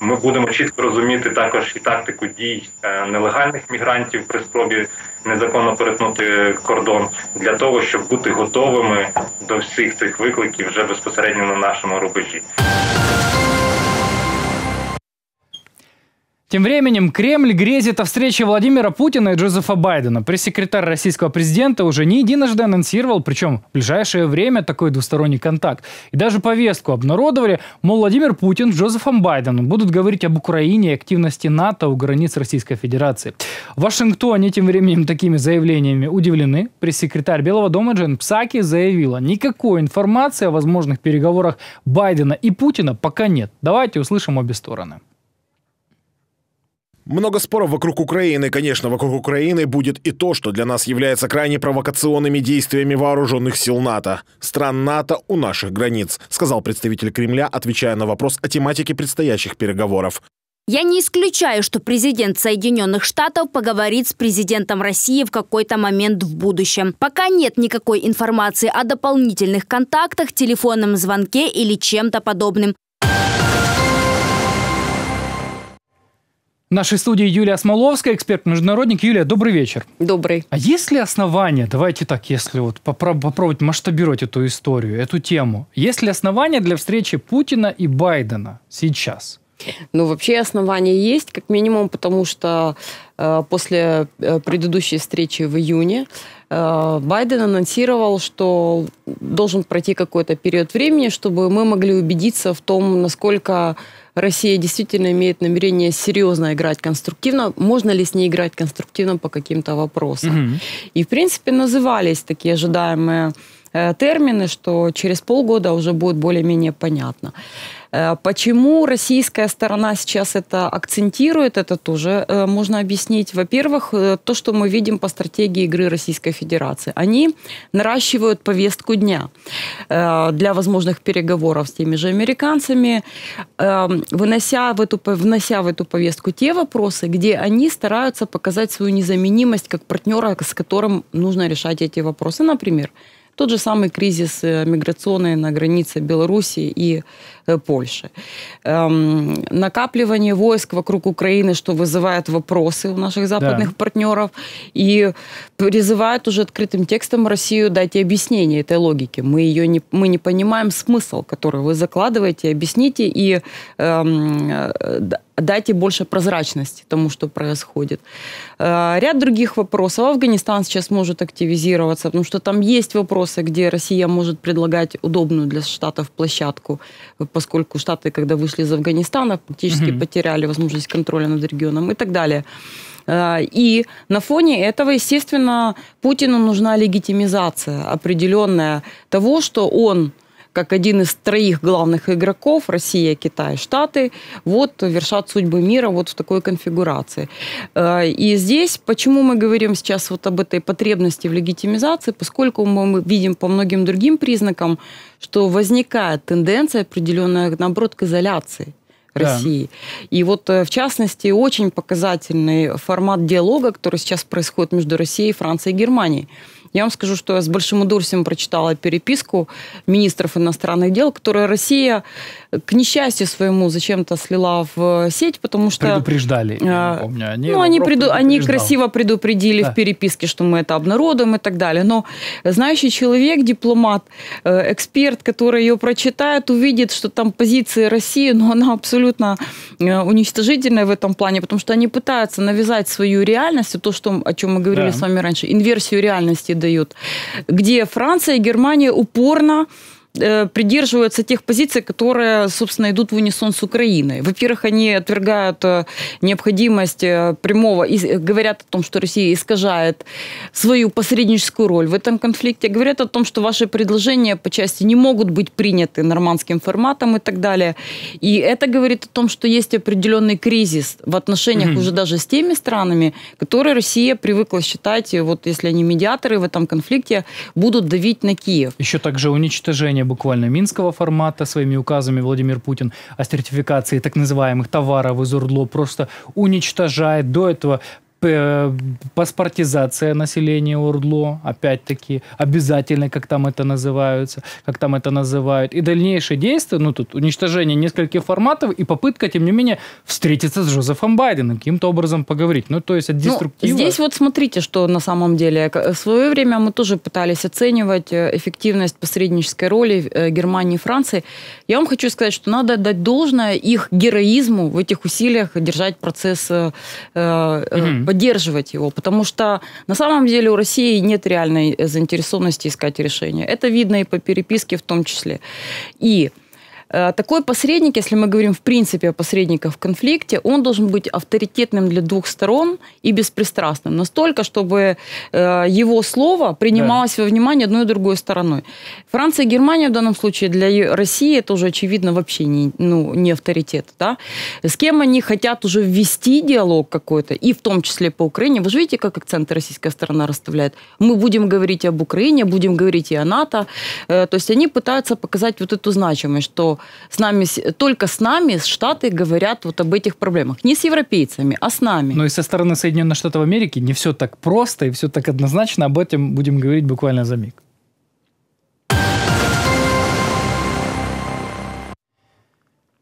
ми будемо чітко розуміти також і тактику дій нелегальних мігрантів при спробі незаконно перетнути кордон для того, щоб бути готовими до всіх цих викликів вже безпосередньо на нашому рубежі. Тем временем Кремль грезит о встрече Владимира Путина и Джозефа Байдена. Пресс-секретарь российского президента уже не единожды анонсировал, причем в ближайшее время, такой двусторонний контакт. И даже повестку обнародовали, мол, Владимир Путин с Джозефом Байденом будут говорить об Украине и активности НАТО у границ Российской Федерации. В Вашингтоне тем временем такими заявлениями удивлены. Пресс-секретарь Белого дома Джен Псаки заявила, никакой информации о возможных переговорах Байдена и Путина пока нет. Давайте услышим обе стороны. Много споров вокруг Украины. Конечно, вокруг Украины будет и то, что для нас является крайне провокационными действиями вооруженных сил НАТО. Стран НАТО у наших границ, сказал представитель Кремля, отвечая на вопрос о тематике предстоящих переговоров. Я не исключаю, что президент Соединенных Штатов поговорит с президентом России в какой-то момент в будущем. Пока нет никакой информации о дополнительных контактах, телефонном звонке или чем-то подобным. В нашей студии Юлия Осмоловская, эксперт-международник. Юлия, добрый вечер. Добрый. А есть ли основания, давайте так, если вот попробовать масштабировать эту историю, эту тему, есть ли основания для встречи Путина и Байдена сейчас? Ну, вообще основания есть, как минимум, потому что после предыдущей встречи в июне Байден анонсировал, что должен пройти какой-то период времени, чтобы мы могли убедиться в том, насколько Россия действительно имеет намерение серьезно играть конструктивно, можно ли с ней играть конструктивно по каким-то вопросам. И, в принципе, назывались такие ожидаемые термины, что через полгода уже будет более-менее понятно. Почему российская сторона сейчас это акцентирует, это тоже можно объяснить. Во-первых, то, что мы видим по стратегии игры Российской Федерации. Они наращивают повестку дня для возможных переговоров с теми же американцами, внося в эту повестку те вопросы, где они стараются показать свою незаменимость как партнера, с которым нужно решать эти вопросы. Например, тот же самый кризис миграционный на границе Беларуси и Польши. Накапливание войск вокруг Украины, что вызывает вопросы у наших западных партнеров, и призывает уже открытым текстом Россию дать объяснение этой логике. Мы не понимаем смысл, который вы закладываете, объясните и дайте больше прозрачности тому, что происходит. Ряд других вопросов. Афганистан сейчас может активизироваться, потому что там есть вопросы, где Россия может предлагать удобную для Штатов площадку, поскольку Штаты, когда вышли из Афганистана, практически потеряли возможность контроля над регионом и так далее. И на фоне этого, естественно, Путину нужна легитимизация определенная того, что он, как один из троих главных игроков, Россия, Китай, Штаты, вот вершат судьбы мира вот в такой конфигурации. И здесь, почему мы говорим сейчас вот об этой потребности в легитимизации, поскольку мы видим по многим другим признакам, что возникает тенденция определенная, наоборот, к изоляции России. Да. И вот, в частности, очень показательный формат диалога, который сейчас происходит между Россией, Францией и Германией. Я вам скажу, что я с большим удовольствием прочитала переписку министров иностранных дел, которую Россия, к несчастью своему, зачем-то слила в сеть, потому что... Предупреждали, я не помню. Они красиво предупредили в переписке, что мы это обнародуем и так далее. Но знающий человек, дипломат, эксперт, который ее прочитает, увидит, что там позиции России, но она абсолютно уничтожительная в этом плане, потому что они пытаются навязать свою реальность, то, что, о чем мы говорили с вами раньше, инверсию реальности дают, где Франция и Германия упорно придерживаются тех позиций, которые, собственно, идут в унисон с Украиной. Во-первых, они отвергают необходимость прямого, говорят о том, что Россия искажает свою посредническую роль в этом конфликте, говорят о том, что ваши предложения по части не могут быть приняты нормандским форматом и так далее. И это говорит о том, что есть определенный кризис в отношениях уже даже с теми странами, которые Россия привыкла считать, вот если они медиаторы в этом конфликте, будут давить на Киев. Еще также уничтожение буквально минского формата своими указами Владимир Путин о сертификации так называемых товаров из ОРДЛО просто уничтожает. До этого паспортизация населения ОРДЛО, опять-таки, обязательно, как там это называют. И дальнейшие действия, ну тут уничтожение нескольких форматов и попытка, тем не менее, встретиться с Джозефом Байденом, каким-то образом поговорить. Ну, то есть от деструктива... Ну, здесь вот смотрите, что на самом деле. В свое время мы тоже пытались оценивать эффективность посреднической роли Германии и Франции. Я вам хочу сказать, что надо отдать должное их героизму в этих усилиях держать процесс... поддерживать его, потому что на самом деле у России нет реальной заинтересованности искать решения. Это видно и по переписке в том числе. И Такой посредник, если мы говорим в принципе о посредниках в конфликте, он должен быть авторитетным для двух сторон и беспристрастным. Настолько, чтобы его слово принималось во внимание одной и другой стороной. Франция и Германия в данном случае для России это уже очевидно вообще не авторитет. Да? С кем они хотят уже ввести диалог какой-то, и в том числе по Украине. Вы же видите, как акценты российская сторона расставляет. Мы будем говорить об Украине, будем говорить и о НАТО. То есть они пытаются показать вот эту значимость, что с нами, только с нами Штаты говорят вот об этих проблемах. Не с европейцами, а с нами. Но и со стороны Соединенных Штатов Америки не все так просто и все так однозначно. Об этом будем говорить буквально за миг.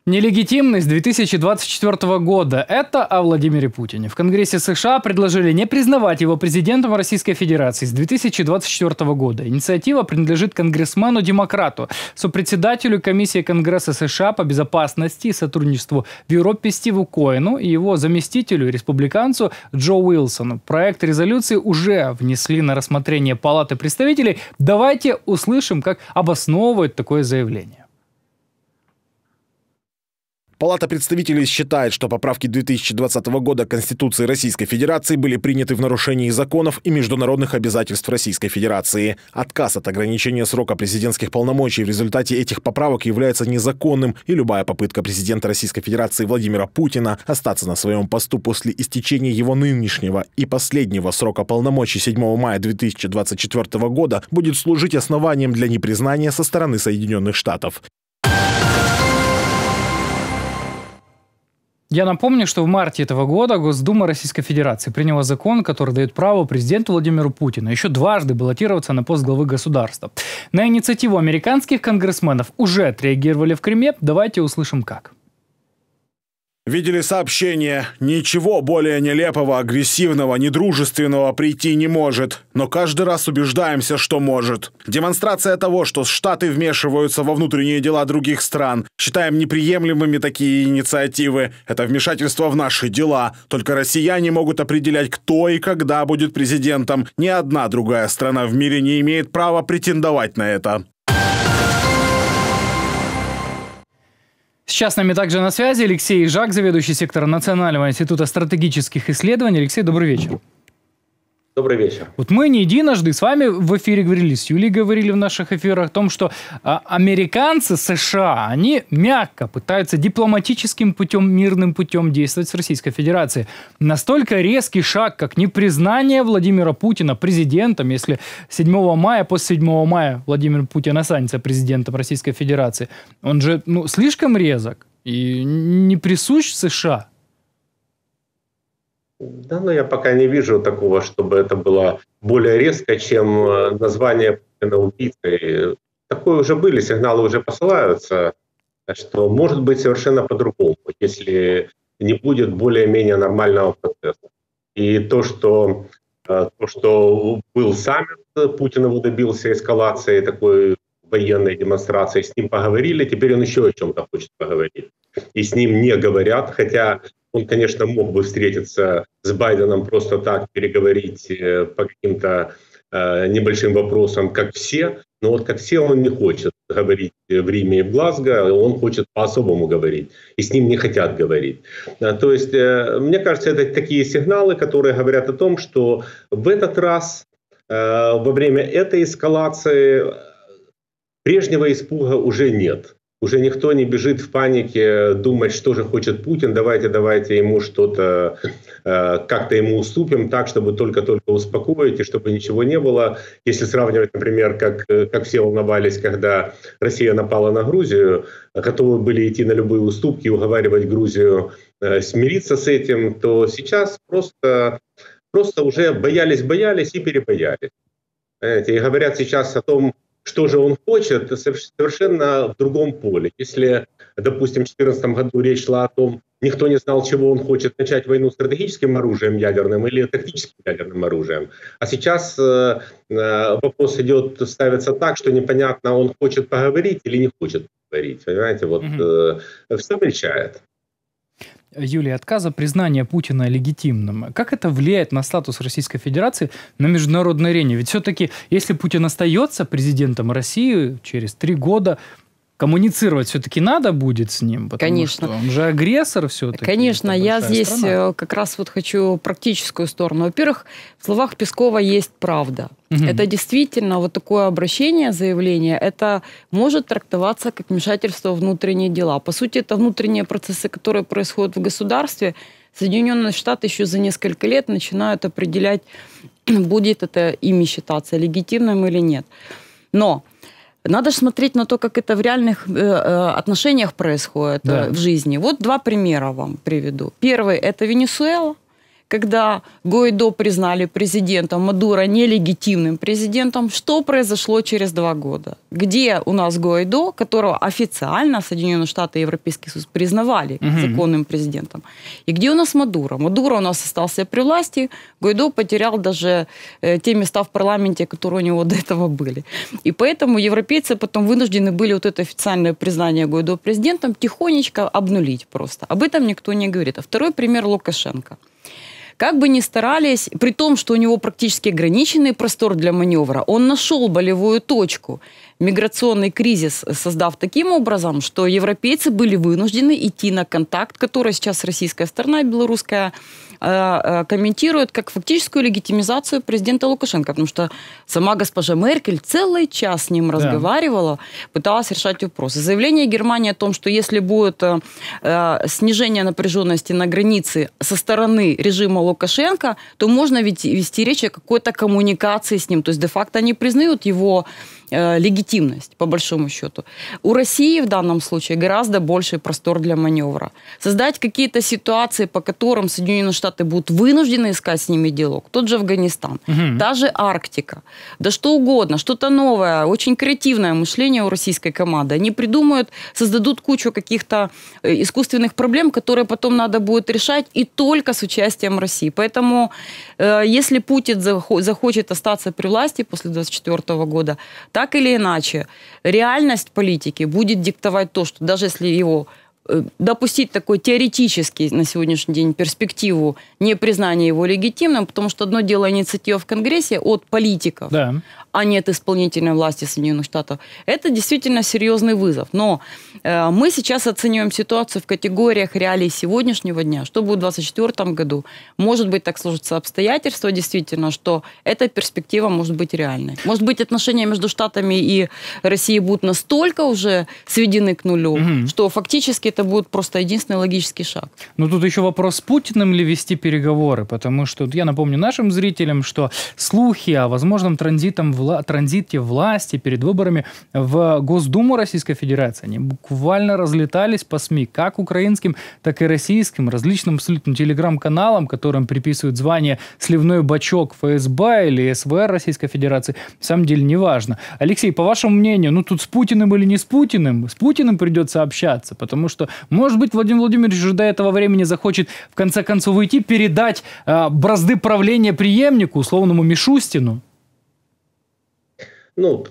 Нелегитимность 2024 года – это о Владимире Путине. В Конгрессе США предложили не признавать его президентом Российской Федерации с 2024 года. Инициатива принадлежит конгрессмену-демократу, сопредседателю Комиссии Конгресса США по безопасности и сотрудничеству в Европе Стиву Коэну и его заместителю, республиканцу Джо Уилсону. Проект резолюции уже внесли на рассмотрение Палаты представителей. Давайте услышим, как обосновывают такое заявление. Палата представителей считает, что поправки 2020 года Конституции Российской Федерации были приняты в нарушении законов и международных обязательств Российской Федерации. Отказ от ограничения срока президентских полномочий в результате этих поправок является незаконным, и любая попытка президента Российской Федерации Владимира Путина остаться на своем посту после истечения его нынешнего и последнего срока полномочий 7 мая 2024 года будет служить основанием для непризнания со стороны Соединенных Штатов. Я напомню, что в марте этого года Госдума Российской Федерации приняла закон, который дает право президенту Владимиру Путину еще дважды баллотироваться на пост главы государства. На инициативу американских конгрессменов уже отреагировали в Кремле. Давайте услышим как. Видели сообщение? Ничего более нелепого, агрессивного, недружественного прийти не может. Но каждый раз убеждаемся, что может. Демонстрация того, что Штаты вмешиваются во внутренние дела других стран. Считаем неприемлемыми такие инициативы. Это вмешательство в наши дела. Только россияне могут определять, кто и когда будет президентом. Ни одна другая страна в мире не имеет права претендовать на это. Сейчас с нами также на связи Алексей Ижак, заведующий сектором Национального института стратегических исследований. Алексей, добрый вечер. Добрый вечер. Вот мы не единожды с вами в эфире говорили, с Юлей говорили в наших эфирах о том, что американцы, США, они мягко пытаются дипломатическим путем, мирным путем действовать с Российской Федерацией. Настолько резкий шаг, как непризнание Владимира Путина президентом, если 7 мая, после 7 мая Владимир Путин останется президентом Российской Федерации, он же слишком резок и не присущ США. Да, но я пока не вижу такого, чтобы это было более резко, чем название Путина убийцей. Такое уже были, сигналы уже посылаются, что может быть совершенно по-другому, если не будет более-менее нормального процесса. И то, что был саммит, Путин его добился эскалации такой военной демонстрации, с ним поговорили, теперь он еще о чем-то хочет поговорить. И с ним не говорят, хотя он, конечно, мог бы встретиться с Байденом просто так, переговорить по каким-то небольшим вопросам, как все. Но вот как все он не хочет говорить в Риме и в Глазго, он хочет по-особому говорить. И с ним не хотят говорить. То есть, мне кажется, это такие сигналы, которые говорят о том, что в этот раз, во время этой эскалации, прежнего испуга уже нет. Уже никто не бежит в панике думать, что же хочет Путин, давайте ему что-то, как-то ему уступим так, чтобы только-только успокоить и чтобы ничего не было. Если сравнивать, например, как все волновались, когда Россия напала на Грузию, готовы были идти на любые уступки, уговаривать Грузию смириться с этим, то сейчас просто уже боялись и перебоялись. Понимаете? И говорят сейчас о том, что же он хочет, совершенно в другом поле. Если, допустим, в 2014 году речь шла о том, никто не знал, чего он хочет, начать войну стратегическим оружием ядерным или тактическим ядерным оружием. А сейчас вопрос ставится так, что непонятно, он хочет поговорить или не хочет поговорить. Понимаете, вот все мельчает. Юлия, отказа признания Путина легитимным. Как это влияет на статус Российской Федерации на международной арене? Ведь все-таки, если Путин остается президентом России через 3 года, коммуницировать все-таки надо будет с ним, потому что он же агрессор все-таки. Конечно, я здесь как раз вот хочу практическую сторону. Во-первых, в словах Пескова есть правда. Угу. Это действительно вот такое обращение, заявление, это может трактоваться как вмешательство в внутренние дела. По сути, это внутренние процессы, которые происходят в государстве. Соединенные Штаты еще за несколько лет начинают определять, будет это ими считаться легитимным или нет. Но надо же смотреть на то, как это в реальных отношениях происходит, да, в жизни. Вот два примера вам приведу. Первый – это Венесуэла, когда Гуайдо признали президентом, Мадуро нелегитимным президентом. Что произошло через 2 года? Где у нас Гуайдо, которого официально Соединенные Штаты и Европейский Союз признавали законным президентом? И где у нас Мадуро? Мадуро у нас остался при власти, Гуайдо потерял даже те места в парламенте, которые у него до этого были. И поэтому европейцы потом вынуждены были вот это официальное признание Гуайдо президентом тихонечко обнулить просто. Об этом никто не говорит. А второй пример – Лукашенко. Как бы ни старались, при том, что у него практически ограниченный простор для маневра, он нашел болевую точку, миграционный кризис создав таким образом, что европейцы были вынуждены идти на контакт, который сейчас российская сторона, белорусская, комментирует как фактическую легитимизацию президента Лукашенко, потому что сама госпожа Меркель целый час с ним разговаривала, пыталась решать вопросы. Заявление Германии о том, что если будет снижение напряженности на границе со стороны режима Лукашенко, то можно ведь вести речь о какой-то коммуникации с ним. То есть де-факто они признают его легитимность, по большому счету. У России в данном случае гораздо больший простор для маневра. Создать какие-то ситуации, по которым Соединенные Штаты будут вынуждены искать с ними диалог. Тот же Афганистан, та же Арктика, да что угодно, что-то новое, очень креативное мышление у российской команды. Они придумают, создадут кучу каких-то искусственных проблем, которые потом надо будет решать и только с участием России. Поэтому, если Путин захочет остаться при власти после 2024 года, так или иначе, реальность политики будет диктовать то, что даже если его допустить такой теоретический на сегодняшний день перспективу непризнания его легитимным, потому что одно дело инициатива в Конгрессе от политиков, а не от исполнительной власти Соединенных Штатов, это действительно серьезный вызов. Но мы сейчас оцениваем ситуацию в категориях реалий сегодняшнего дня, что будет в 2024 году. Может быть, так сложатся обстоятельства действительно, что эта перспектива может быть реальной. Может быть, отношения между Штатами и Россией будут настолько уже сведены к нулю, что фактически это будет просто единственный логический шаг. Но тут еще вопрос, с Путиным ли вести переговоры, потому что я напомню нашим зрителям, что слухи о возможном транзите власти перед выборами в Госдуму Российской Федерации, они буквально разлетались по СМИ, как украинским, так и российским, различным абсолютно телеграм-каналам, которым приписывают звание «Сливной бачок ФСБ» или СВР Российской Федерации, на самом деле неважно. Алексей, по вашему мнению, ну тут с Путиным или не с Путиным? С Путиным придется общаться, потому что, может быть, Владимир Владимирович уже до этого времени захочет в конце концов уйти, передать бразды правления преемнику, условному Мишустину. Ну,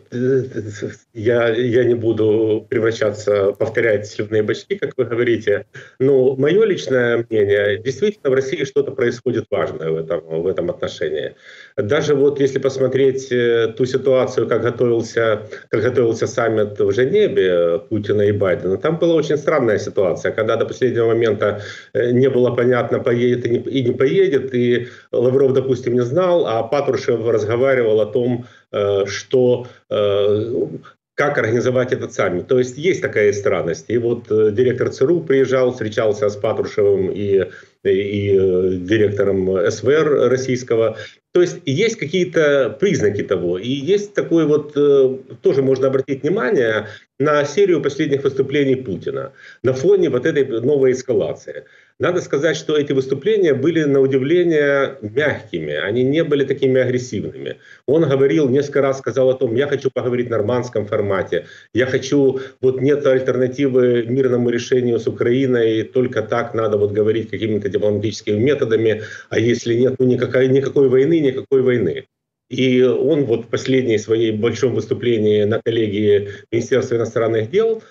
я не буду превращаться, повторять сливные бачки, как вы говорите. Но мое личное мнение, действительно в России что-то происходит важное в этом отношении. Даже вот если посмотреть ту ситуацию, как готовился саммит в Женеве Путина и Байдена, там была очень странная ситуация, когда до последнего момента не было понятно, поедет и не поедет. И Лавров, допустим, не знал, а Патрушев разговаривал о том, что как организовать этот саммит. То есть есть такая странность. И вот директор ЦРУ приезжал, встречался с Патрушевым и директором СВР российского. То есть есть какие-то признаки того. И есть такой вот, тоже можно обратить внимание, на серию последних выступлений Путина на фоне вот этой новой эскалации. Надо сказать, что эти выступления были, на удивление, мягкими. Они не были такими агрессивными. Он говорил, несколько раз сказал о том, я хочу поговорить в нормандском формате. Я хочу, вот нет альтернативы мирному решению с Украиной, только так надо вот говорить какими-то дипломатическими методами. А если нет, ну никакой войны. И он вот в последней своей большом выступлении на коллегии Министерства иностранных дел,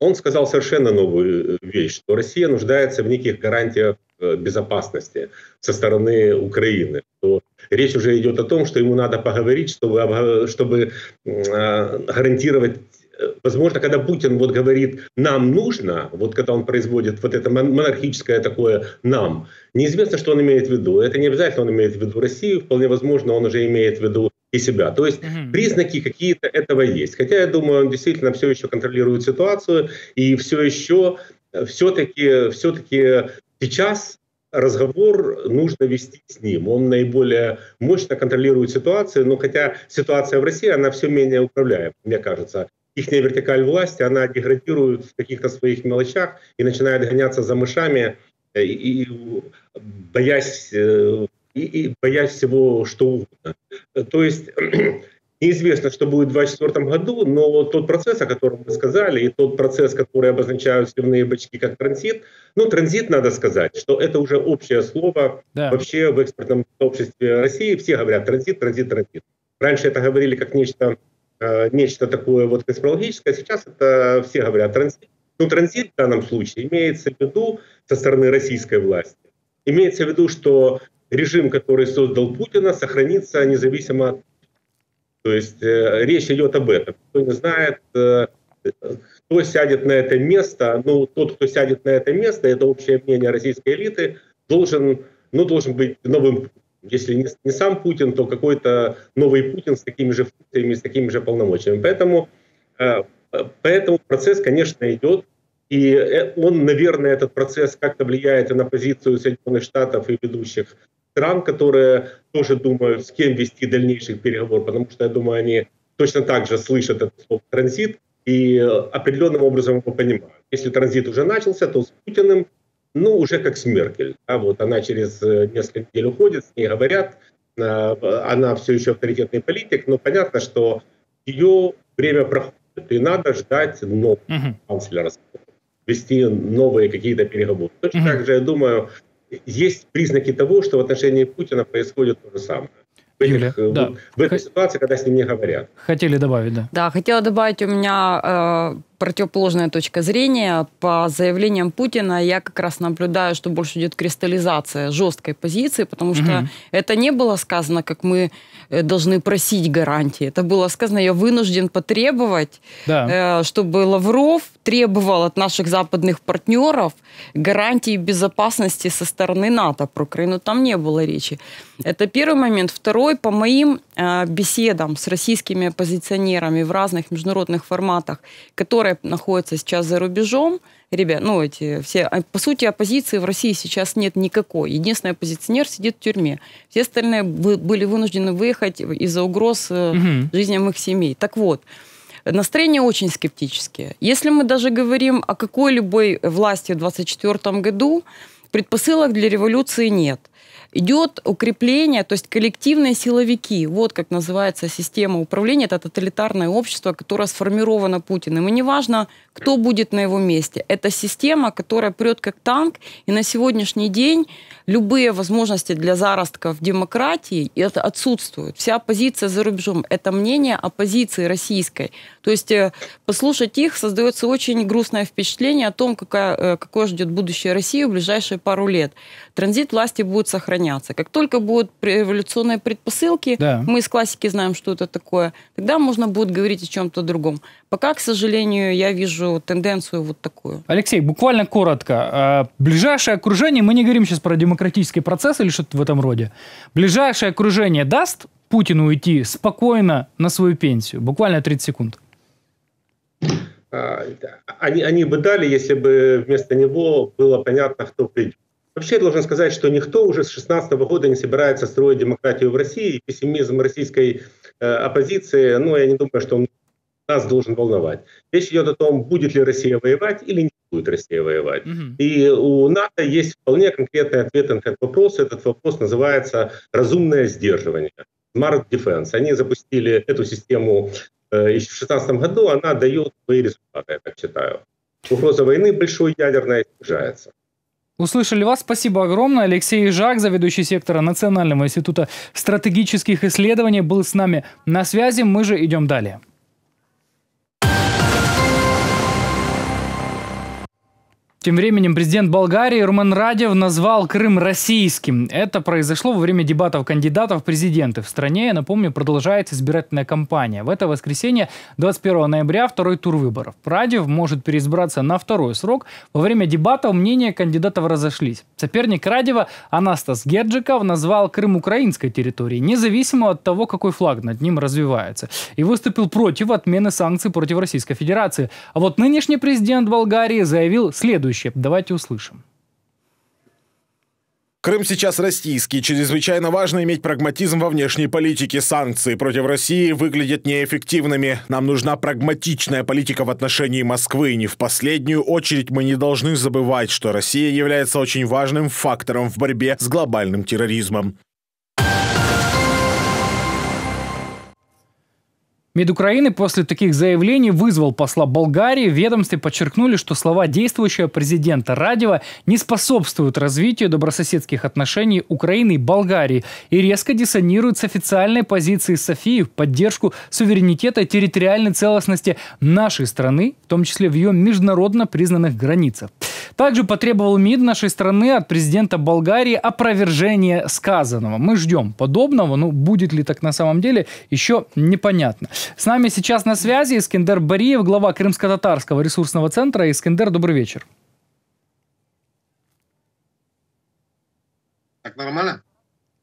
он сказал совершенно новую вещь, что Россия нуждается в неких гарантиях безопасности со стороны Украины. Что речь уже идет о том, что ему надо поговорить, чтобы гарантировать возможно, когда Путин вот говорит «нам нужно», вот когда он производит вот это монархическое такое «нам», неизвестно, что он имеет в виду. Это не обязательно он имеет в виду Россию, вполне возможно, он уже имеет в виду и себя. То есть признаки какие-то этого есть. Хотя, я думаю, он действительно все еще контролирует ситуацию, и все еще все-таки сейчас разговор нужно вести с ним. Он наиболее мощно контролирует ситуацию, но хотя ситуация в России, она все менее управляема, мне кажется. Их вертикаль власти, она деградирует в каких-то своих мелочах и начинает гоняться за мышами, боясь всего что угодно. То есть неизвестно, что будет в 2024 году, но тот процесс, о котором мы сказали, и тот процесс, который обозначают сливные бачки как транзит, ну, транзит, надо сказать, что это уже общее слово вообще в экспортном сообществе России. Все говорят транзит, транзит, транзит. Раньше это говорили как нечто такое вот конспирологическое, сейчас это все говорят транзит. Ну, транзит в данном случае имеется в виду со стороны российской власти. Имеется в виду, что режим, который создал Путина, сохранится независимо от... То есть речь идет об этом. Кто не знает, кто сядет на это место, ну, тот, кто сядет на это место, это общее мнение российской элиты, должен быть новым. Если не сам Путин, то какой-то новый Путин с такими же функциями, с такими же полномочиями. Поэтому процесс, конечно, идет. И он, наверное, этот процесс как-то влияет и на позицию Соединенных Штатов и ведущих стран, которые тоже думают, с кем вести дальнейший переговор. Потому что, я думаю, они точно так же слышат это слово «транзит» и определенным образом его понимают. Если транзит уже начался, то с Путиным, ну, уже как с Меркель. А вот она через несколько недель уходит, с ней говорят, она все еще авторитетный политик, но понятно, что ее время проходит, и надо ждать нового канцлера, вести новые какие-то переговоры. Точно так же, я думаю, есть признаки того, что в отношении Путина происходит то же самое. В этой ситуации, когда с ним не говорят. Хотели добавить, да? Да, хотела добавить, у меня противоположная точка зрения. По заявлениям Путина я как раз наблюдаю, что больше идет кристаллизация жесткой позиции, потому что это не было сказано, как мы должны просить гарантии. Это было сказано, я вынужден потребовать, чтобы Лавров требовал от наших западных партнеров гарантии безопасности со стороны НАТО. Про Украину там не было речи. Это первый момент. Второй, по моим беседам с российскими оппозиционерами в разных международных форматах, которые находятся сейчас за рубежом, ребят, ну, эти все, по сути, оппозиции в России сейчас нет никакой. Единственный оппозиционер сидит в тюрьме. Все остальные были вынуждены выехать из-за угроз жизням их семей. Так вот, настроения очень скептические. Если мы даже говорим о какой-либо власти в 2024 году, предпосылок для революции нет. Идет укрепление, то есть коллективные силовики. Вот как называется система управления. Это тоталитарное общество, которое сформировано Путиным. И неважно, кто будет на его месте. Это система, которая прет как танк. И на сегодняшний день любые возможности для заростков демократии отсутствуют. Вся оппозиция за рубежом – это мнение оппозиции российской. То есть послушать их создается очень грустное впечатление о том, какое ждет будущее России в ближайшие пару лет. Транзит власти будет сохраняться. Как только будут революционные предпосылки, мы из классики знаем, что это такое, тогда можно будет говорить о чем-то другом. Пока, к сожалению, я вижу тенденцию вот такую. Алексей, буквально коротко. Ближайшее окружение, мы не говорим сейчас про демократический процесс или что-то в этом роде, ближайшее окружение даст Путину уйти спокойно на свою пенсию? Буквально 30 секунд. Они бы дали, если бы вместо него было понятно, кто придет. Вообще, я должен сказать, что никто уже с 2016 года не собирается строить демократию в России. И пессимизм российской оппозиции, ну, я не думаю, что он нас должен волновать. Речь идет о том, будет ли Россия воевать или не будет Россия воевать. И у НАТО есть вполне конкретный ответ на этот вопрос. Этот вопрос называется «разумное сдерживание», Smart Defense. Они запустили эту систему еще в 2016 году, она дает свои результаты, я так считаю. Угроза войны большой ядерной снижается. Услышали вас. Спасибо огромное. Алексей Ижак, заведующий сектора Национального института стратегических исследований, был с нами на связи. Мы же идем далее. Тем временем президент Болгарии Румен Радев назвал Крым российским. Это произошло во время дебатов кандидатов в президенты. В стране, я напомню, продолжается избирательная кампания. В это воскресенье, 21 ноября, второй тур выборов. Радев может переизбраться на второй срок. Во время дебатов мнения кандидатов разошлись. Соперник Радева Анастас Герджиков назвал Крым украинской территорией, независимо от того, какой флаг над ним развивается. И выступил против отмены санкций против Российской Федерации. А вот нынешний президент Болгарии заявил следующее. Давайте услышим. Крым сейчас российский. Чрезвычайно важно иметь прагматизм во внешней политике. Санкции против России выглядят неэффективными. Нам нужна прагматичная политика в отношении Москвы. Не в последнюю очередь мы не должны забывать, что Россия является очень важным фактором в борьбе с глобальным терроризмом. МИД Украины после таких заявлений вызвал посла Болгарии. В ведомстве подчеркнули, что слова действующего президента Радева не способствуют развитию добрососедских отношений Украины и Болгарии и резко диссонируют с официальной позицией Софии в поддержку суверенитета и территориальной целостности нашей страны, в том числе в ее международно признанных границах. Также потребовал МИД нашей страны от президента Болгарии опровержения сказанного. Мы ждем подобного, но будет ли так на самом деле, еще непонятно. С нами сейчас на связи Эскендер Бариев, глава Крымско-татарского ресурсного центра. Эскендер, добрый вечер. Так нормально?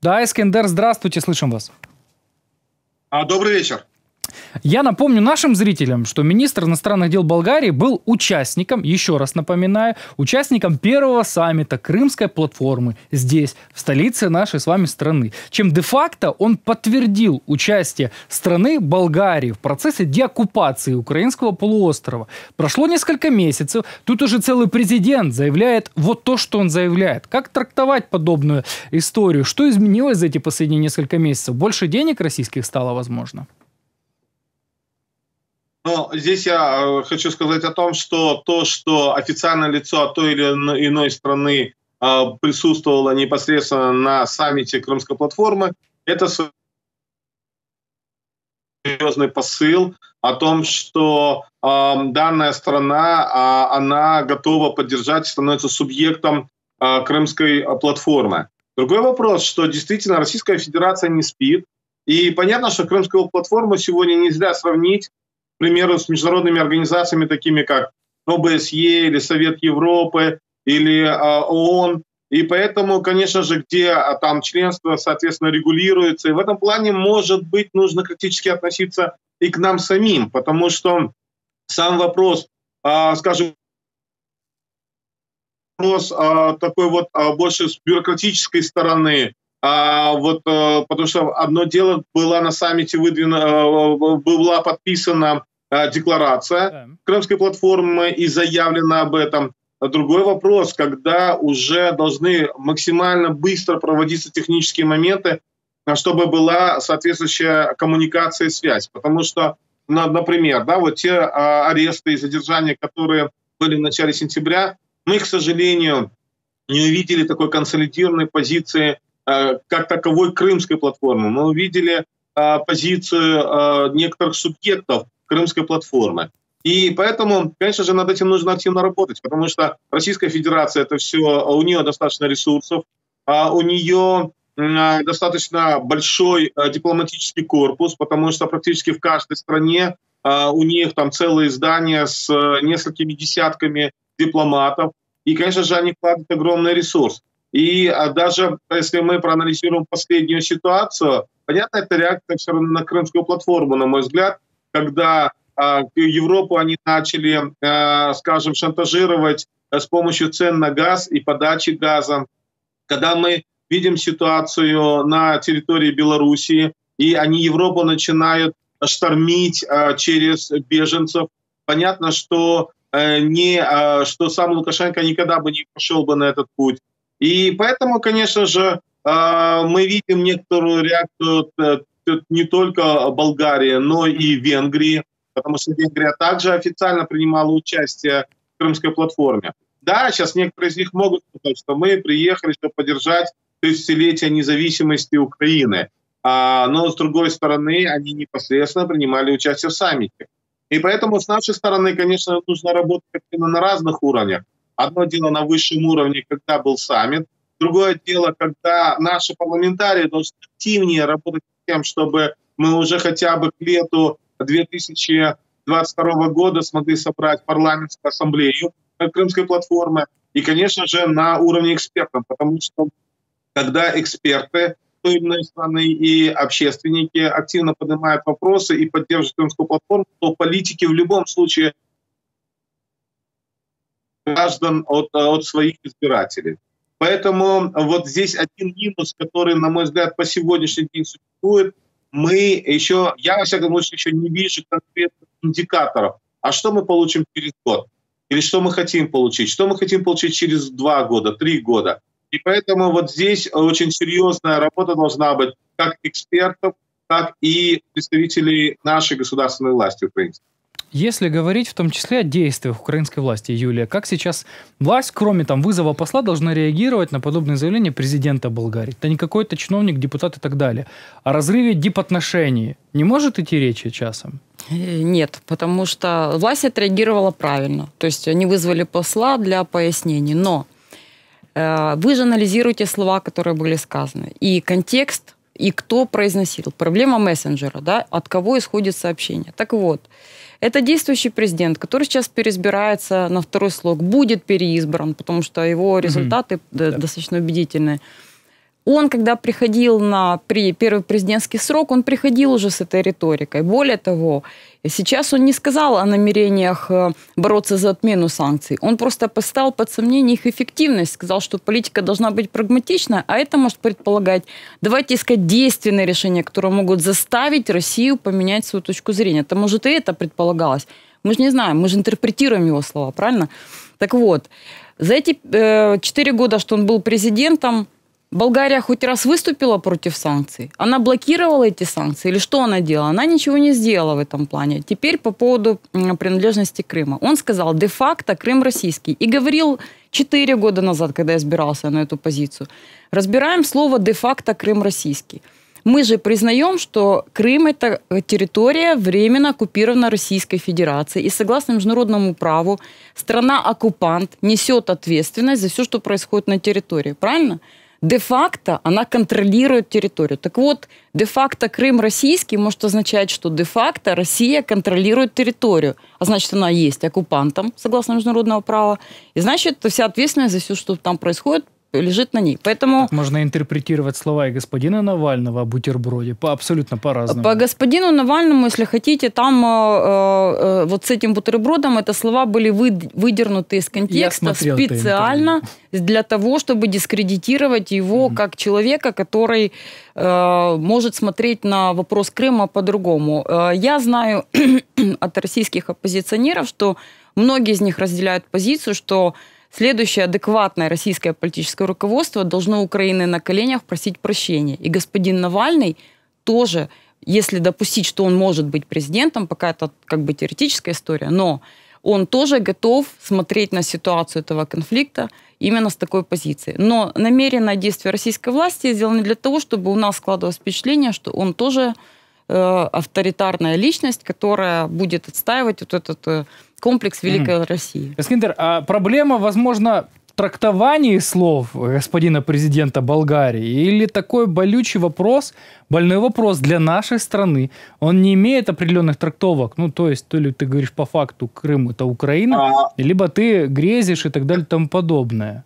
Да, Эскендер, здравствуйте, слышим вас. Добрый вечер. Я напомню нашим зрителям, что министр иностранных дел Болгарии был участником, еще раз напоминаю, участником первого саммита Крымской платформы здесь, в столице нашей с вами страны. Чем де-факто он подтвердил участие страны Болгарии в процессе деоккупации украинского полуострова. Прошло несколько месяцев, тут уже целый президент заявляет вот то, что он заявляет. Как трактовать подобную историю? Что изменилось за эти последние несколько месяцев? Больше денег российских стало возможно? Но здесь я хочу сказать о том, что то, что официальное лицо от той или иной страны присутствовало непосредственно на саммите Крымской платформы, это серьезный посыл о том, что данная страна, она готова поддержать, становится субъектом Крымской платформы. Другой вопрос, что действительно Российская Федерация не спит. И понятно, что Крымскую платформу сегодня нельзя сравнить, к примеру, с международными организациями, такими как ОБСЕ или Совет Европы или ООН. И поэтому, конечно же, где там членство, соответственно, регулируется. И в этом плане, может быть, нужно критически относиться и к нам самим, потому что сам вопрос, скажем, вопрос такой вот больше с бюрократической стороны. Вот, потому что одно дело было на саммите была подписана декларация Крымской платформы и заявлено об этом. Другой вопрос, когда уже должны максимально быстро проводиться технические моменты, чтобы была соответствующая коммуникация и связь. Потому что, например, да, вот те аресты и задержания, которые были в начале сентября, мы, к сожалению, не увидели такой консолидированной позиции как таковой Крымской платформы. Мы увидели позицию некоторых субъектов Крымской платформы. И поэтому, конечно же, над этим нужно активно работать, потому что Российская Федерация, это все, у нее достаточно ресурсов, у нее достаточно большой дипломатический корпус, потому что практически в каждой стране у них там целые здания с несколькими десятками дипломатов. И, конечно же, они вкладывают огромный ресурс. И даже если мы проанализируем последнюю ситуацию, понятно, это реакция все равно на Крымскую платформу, на мой взгляд, когда Европу они начали, скажем, шантажировать с помощью цен на газ и подачи газа. Когда мы видим ситуацию на территории Белоруссии, и они Европу начинают штормить через беженцев, понятно, что сам Лукашенко никогда бы не пошел бы на этот путь. И поэтому, конечно же, мы видим некоторую реакцию не только Болгарии, но и Венгрии, потому что Венгрия также официально принимала участие в Крымской платформе. Да, сейчас некоторые из них могут сказать, что мы приехали, чтобы поддержать 30-летие независимости Украины. Но, с другой стороны, они непосредственно принимали участие в саммите. И поэтому с нашей стороны, конечно, нужно работать на разных уровнях. Одно дело на высшем уровне, когда был саммит. Другое дело, когда наши парламентарии должны активнее работать с тем, чтобы мы уже хотя бы к лету 2022 года смогли собрать парламентскую ассамблею Крымской платформы. И, конечно же, на уровне экспертов, потому что когда эксперты той или иной страны и общественники активно поднимают вопросы и поддерживают Крымскую платформу, то политики в любом случае граждан от своих избирателей. Поэтому вот здесь один минус, который, на мой взгляд, по сегодняшний день существует. Мы еще, я, во всяком случае, еще не вижу конкретных индикаторов. А что мы получим через год? Или что мы хотим получить? Что мы хотим получить через 2 года, 3 года? И поэтому вот здесь очень серьезная работа должна быть как экспертов, так и представителей нашей государственной власти украинской. Если говорить в том числе о действиях украинской власти, Юлия, как сейчас власть, кроме там вызова посла, должна реагировать на подобные заявления президента Болгарии? Да не какой-то чиновник, депутат и так далее. О разрыве дипотношений не может идти речи часом? Нет, потому что власть отреагировала правильно. То есть они вызвали посла для пояснений. Но вы же анализируете слова, которые были сказаны. И контекст, и кто произносил. Проблема мессенджера, да? От кого исходит сообщение. Так вот. Это действующий президент, который сейчас переизбирается на второй срок, будет переизбран, потому что его результаты достаточно убедительные. Он, когда приходил на первый президентский срок, он приходил уже с этой риторикой. Более того, сейчас он не сказал о намерениях бороться за отмену санкций. Он просто поставил под сомнение их эффективность, сказал, что политика должна быть прагматична, а это может предполагать, давайте искать действенные решения, которые могут заставить Россию поменять свою точку зрения. Это, может, и это предполагалось. Мы же не знаем, мы же интерпретируем его слова, правильно? Так вот, за эти 4 года, что он был президентом, Болгария хоть раз выступила против санкций? Она блокировала эти санкции? Или что она делала? Она ничего не сделала в этом плане. Теперь по поводу принадлежности Крыма. Он сказал, де-факто Крым российский. И говорил 4 года назад, когда я избирался на эту позицию. Разбираем слово де-факто Крым российский. Мы же признаем, что Крым – это территория, временно оккупирована Российской Федерацией. И согласно международному праву, страна-оккупант несет ответственность за все, что происходит на территории. Правильно? Де-факто она контролирует территорию. Так вот, де-факто Крым российский может означать, что де-факто Россия контролирует территорию. А значит, она есть оккупантом, согласно международного права. И значит, вся ответственность за все, что там происходит, лежит на ней. Поэтому... Так можно интерпретировать слова и господина Навального о бутерброде абсолютно по-разному. По господину Навальному, если хотите, там вот с этим бутербродом это слова были выдернуты из контекста специально для того, чтобы дискредитировать его как человека, который может смотреть на вопрос Крыма по-другому. Я знаю от российских оппозиционеров, что многие из них разделяют позицию, что следующее адекватное российское политическое руководство должно Украины на коленях просить прощения. И господин Навальный тоже, если допустить, что он может быть президентом, пока это как бы теоретическая история, но он тоже готов смотреть на ситуацию этого конфликта именно с такой позиции. Но намеренное действие российской власти сделано для того, чтобы у нас складывалось впечатление, что он тоже авторитарная личность, которая будет отстаивать вот этот комплекс великой России. Эскендер, а проблема, возможно, в трактовании слов господина президента Болгарии или такой болючий вопрос, больной вопрос для нашей страны? Он не имеет определенных трактовок. Ну, то есть, то ли ты говоришь по факту Крым – это Украина, либо ты грезишь и так далее и тому подобное.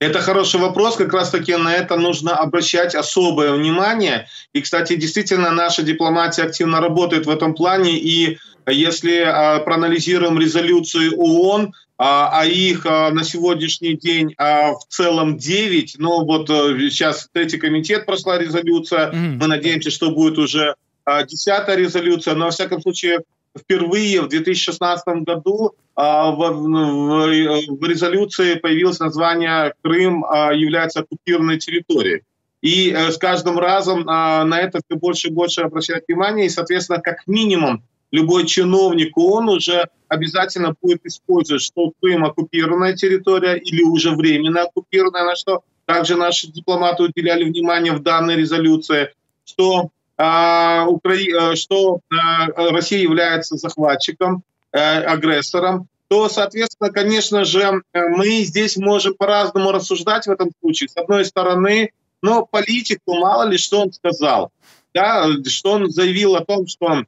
Это хороший вопрос, как раз-таки на это нужно обращать особое внимание. И, кстати, действительно, наша дипломатия активно работает в этом плане. И если проанализируем резолюцию ООН, а их на сегодняшний день в целом 9, но вот сейчас третий комитет прошла резолюция, мы надеемся, что будет уже 10-я резолюция, но, во всяком случае, впервые в 2016 году в резолюции появилось название «Крым является оккупированной территорией». И с каждым разом на это все больше и больше обращают внимание. И, соответственно, как минимум, любой чиновник ООН уже обязательно будет использовать, что Крым оккупированная территория или уже временно оккупированная, на что также наши дипломаты уделяли внимание в данной резолюции, что Россия является захватчиком, агрессором, то, соответственно, конечно же, мы здесь можем по-разному рассуждать в этом случае. С одной стороны, но политику, мало ли что он сказал, да, что он заявил о том, что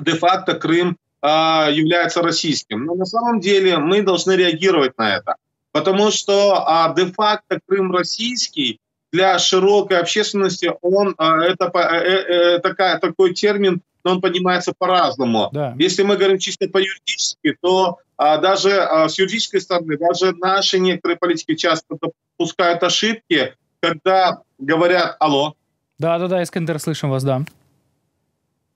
де-факто Крым является российским. Но на самом деле мы должны реагировать на это, потому что де-факто Крым российский для широкой общественности, он такой термин, но он понимается по-разному. Да. Если мы говорим чисто по-юридически, то даже с юридической стороны, даже наши некоторые политики часто допускают ошибки, когда говорят «Алло». Да-да-да, Эскендер, слышим вас, да.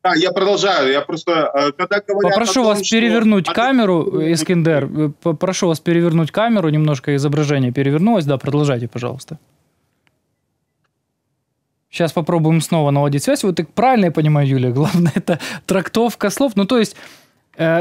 Да, я продолжаю, я просто... Когда говорят попрошу вас перевернуть камеру, Эскендер, попрошу вас перевернуть камеру, немножко изображение перевернулось, да, продолжайте, пожалуйста. Сейчас попробуем снова наладить связь. Вот так правильно я понимаю, Юля, главное, это трактовка слов. Ну, то есть...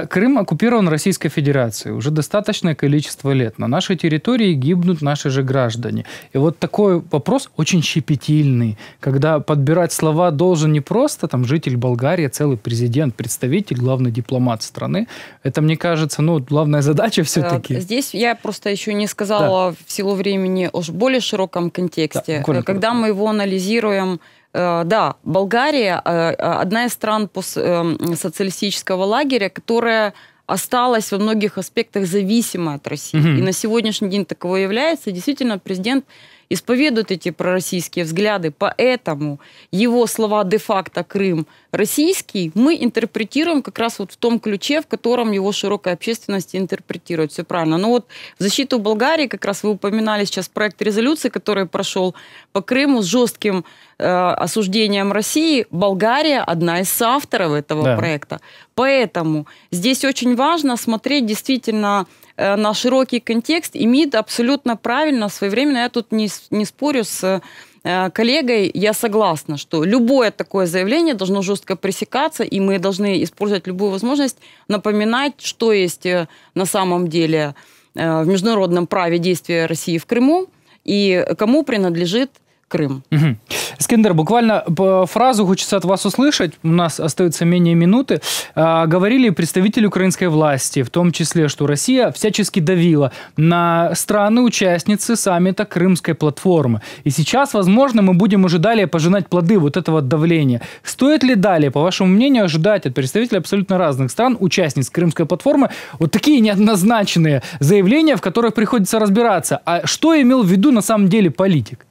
Крым оккупирован Российской Федерацией уже достаточное количество лет. На нашей территории гибнут наши же граждане. И вот такой вопрос очень щепетильный, когда подбирать слова должен не просто там житель Болгарии, целый президент, представитель, главный дипломат страны. Это, мне кажется, ну, главная задача все-таки. Здесь я просто еще не сказала, да, в силу времени о более широком контексте. Да, когда мы его анализируем... Да, Болгария одна из стран социалистического лагеря, которая осталась во многих аспектах зависима от России. И на сегодняшний день таково является. Действительно, президент исповедует эти пророссийские взгляды, поэтому его слова «де-факто Крым российский» мы интерпретируем как раз вот в том ключе, в котором его широкая общественность интерпретирует. Все правильно. Но вот в защиту Болгарии, как раз вы упоминали сейчас проект резолюции, который прошел по Крыму с жестким осуждением России, Болгария одна из соавторов этого, да, проекта. Поэтому здесь очень важно смотреть действительно на широкий контекст, и МИД абсолютно правильно, своевременно, я тут не спорю с коллегой, я согласна, что любое такое заявление должно жестко пресекаться, и мы должны использовать любую возможность напоминать, что есть на самом деле в международном праве действия России в Крыму, и кому принадлежит Крым. Угу. Эскендер, буквально фразу хочется от вас услышать. У нас остается менее минуты. Говорили представители украинской власти, в том числе, что Россия всячески давила на страны-участницы саммита Крымской платформы. И сейчас, возможно, мы будем уже далее пожинать плоды вот этого давления. Стоит ли далее, по вашему мнению, ожидать от представителей абсолютно разных стран, участниц Крымской платформы, вот такие неоднозначные заявления, в которых приходится разбираться? А что имел в виду на самом деле политик?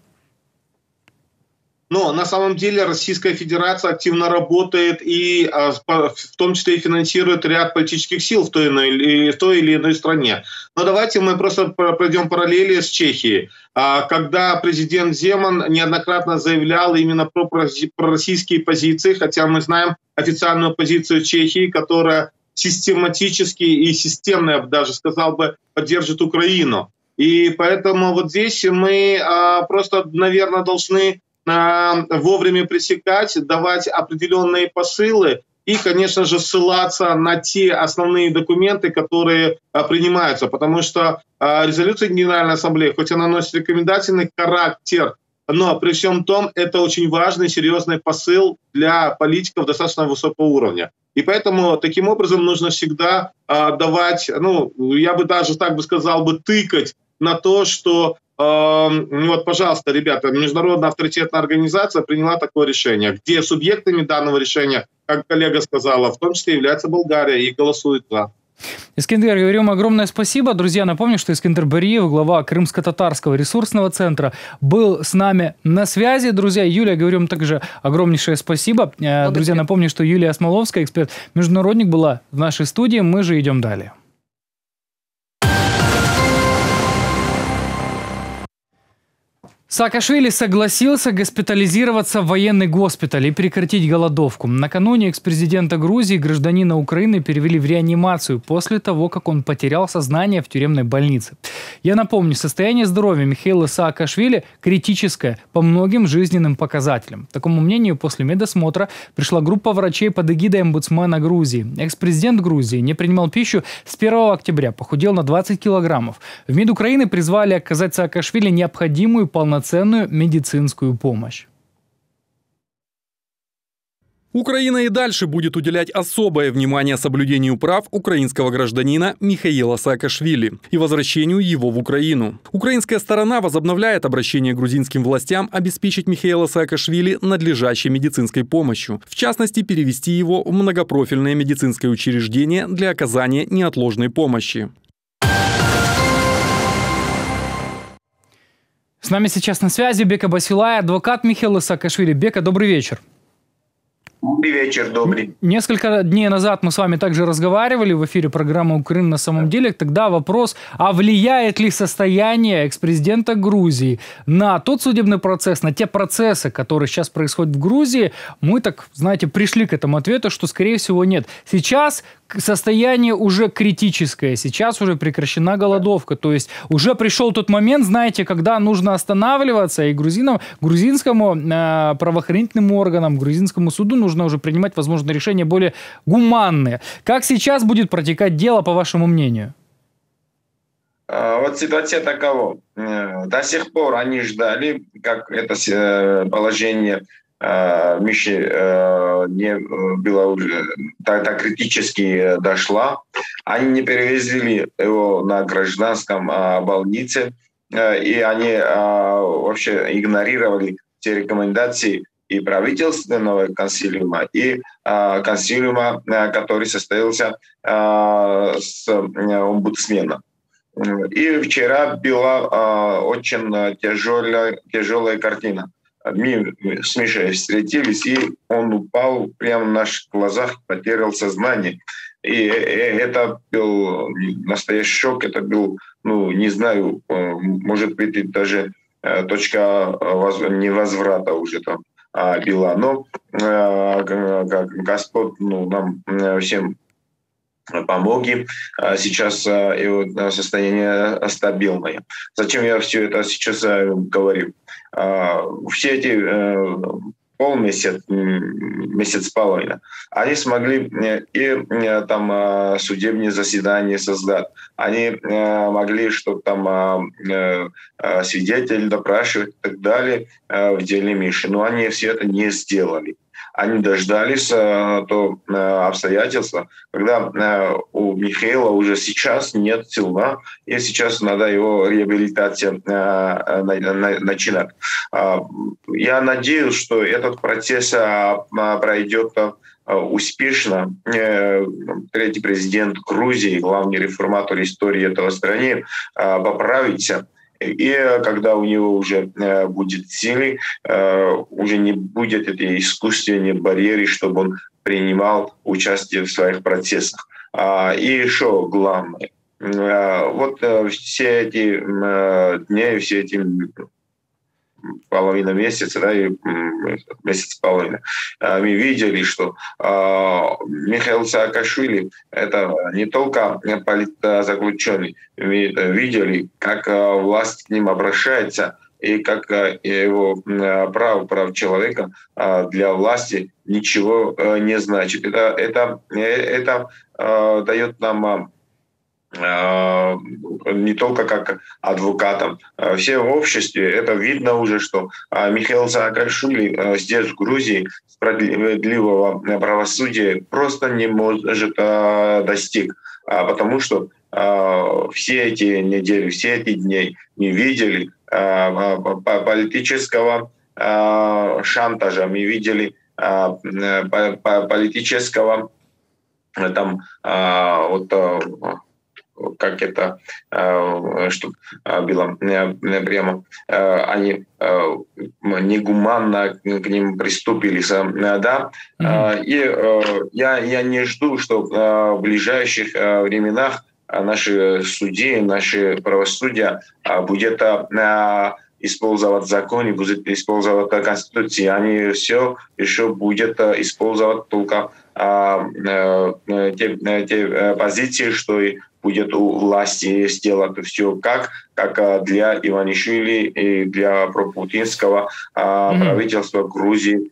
Но на самом деле Российская Федерация активно работает и в том числе и финансирует ряд политических сил в той или иной стране. Но давайте мы просто пройдем параллели с Чехией. Когда президент Земан неоднократно заявлял именно про пророссийские позиции, хотя мы знаем официальную позицию Чехии, которая систематически и системно, я бы даже сказал бы, поддержит Украину. И поэтому вот здесь мы просто, наверное, должны вовремя пресекать, давать определенные посылы и, конечно же, ссылаться на те основные документы, которые принимаются. Потому что резолюция Генеральной Ассамблеи, хоть она носит рекомендательный характер, но при всем том это очень важный, серьезный посыл для политиков достаточно высокого уровня. И поэтому таким образом нужно всегда давать, ну, я бы даже так бы сказал, бы тыкать на то, что вот, пожалуйста, ребята, международная авторитетная организация приняла такое решение, где субъектами данного решения, как коллега сказала, в том числе является Болгария и голосует за. Эскендер, говорим огромное спасибо. Друзья, напомню, что Эскендер Бариев, глава Крымско-Татарского ресурсного центра, был с нами на связи. Друзья, Юлия, говорим также огромнейшее спасибо. Благодарю. Друзья, напомню, что Юлия Осмоловская, эксперт-международник, была в нашей студии. Мы же идем далее. Саакашвили согласился госпитализироваться в военный госпиталь и прекратить голодовку. Накануне экс-президента Грузии гражданина Украины перевели в реанимацию после того, как он потерял сознание в тюремной больнице. Я напомню, состояние здоровья Михаила Саакашвили критическое по многим жизненным показателям. К такому мнению после медосмотра пришла группа врачей под эгидой омбудсмена Грузии. Экс-президент Грузии не принимал пищу с 1 октября, похудел на 20 килограммов. В МИД Украины призвали оказать Саакашвили необходимую полноценную медицинскую помощь. Украина и дальше будет уделять особое внимание соблюдению прав украинского гражданина Михаила Саакашвили и возвращению его в Украину. Украинская сторона возобновляет обращение к грузинским властям обеспечить Михаила Саакашвили надлежащей медицинской помощью, в частности, перевести его в многопрофильное медицинское учреждение для оказания неотложной помощи. С нами сейчас на связи Бека Басилая, адвокат Михаила Саакашвили. Бека, добрый вечер. Добрый вечер, добрый. Несколько дней назад мы с вами также разговаривали в эфире программы «Украина на самом деле». Тогда вопрос, а влияет ли состояние экс-президента Грузии на тот судебный процесс, на те процессы, которые сейчас происходят в Грузии? Мы так, знаете, пришли к этому ответу, что, скорее всего, нет. Сейчас состояние уже критическое, сейчас уже прекращена голодовка. То есть уже пришел тот момент, знаете, когда нужно останавливаться, и грузинскому правоохранительным органам, грузинскому суду нужно уже принимать, возможно, решения более гуманные. Как сейчас будет протекать дело, по вашему мнению? Вот ситуация такова. До сих пор они ждали, как это положение Миши не было уже так критически дошло. Они не перевезли его на гражданском больнице, и они вообще игнорировали те рекомендации и правительственного консилиума, и консилиума, который состоялся с омбудсменом. И вчера была очень тяжелая картина. Мы с Мишей встретились, и он упал прямо в наших глазах, потерял сознание. И это был настоящий шок, это был, ну, не знаю, может быть, даже точка невозврата уже там была. Но Господь, ну, нам всем помоги. Сейчас его состояние стабильное. Зачем я все это сейчас говорю? Все эти полмесяца, месяц с половиной, они смогли и там судебные заседания создать, они могли, чтобы там свидетель допрашивать и так далее в деле Миши, но они все это не сделали. Они дождались того обстоятельства, когда у Михаила уже сейчас нет сил, да? И сейчас надо его реабилитацию начинать. Я надеюсь, что этот процесс пройдет успешно. Третий президент Грузии, главный реформатор истории этого страны, поправится. И когда у него уже будет силы, уже не будет этой искусственной барьеры, чтобы он принимал участие в своих процессах. И еще главное, вот все эти дни, все эти половина месяца, да, и месяц половина, мы видели, что Михаил Саакашвили это не только политзаключенный, мы видели, как власть к ним обращается и как его прав человека для власти ничего не значит. Это дает нам не только как адвокатом. Все в обществе, это видно уже, что Михаил Саакашвили здесь, в Грузии, справедливого правосудия просто не может достичь, потому что все эти недели, все эти дни не видели политического шантажа, не видели политического там вот как это, что было прямо, они негуманно к ним приступили. Да? И я не жду, что в ближайших временах наши судьи, наше правосудие будет использовать законы, будет использовать Конституцию. Они все еще будут использовать только те позиции, что и будет у власти сделать все как для Иванишвили и для пропутинского правительства Грузии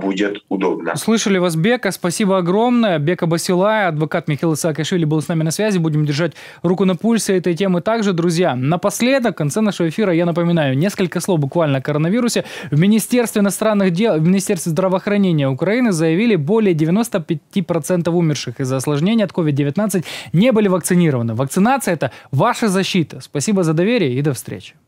будет удобно. Слышали вас, Бека. Спасибо огромное. Бека Басилая, адвокат Михаила Саакашвили, был с нами на связи. Будем держать руку на пульсе этой темы также, друзья. Напоследок, в конце нашего эфира, я напоминаю, несколько слов буквально о коронавирусе. В Министерстве иностранных дел, в Министерстве здравоохранения Украины заявили, более 95% умерших из-за осложнений от COVID-19 не были вакцинированы. Вакцинация – это ваша защита. Спасибо за доверие и до встречи.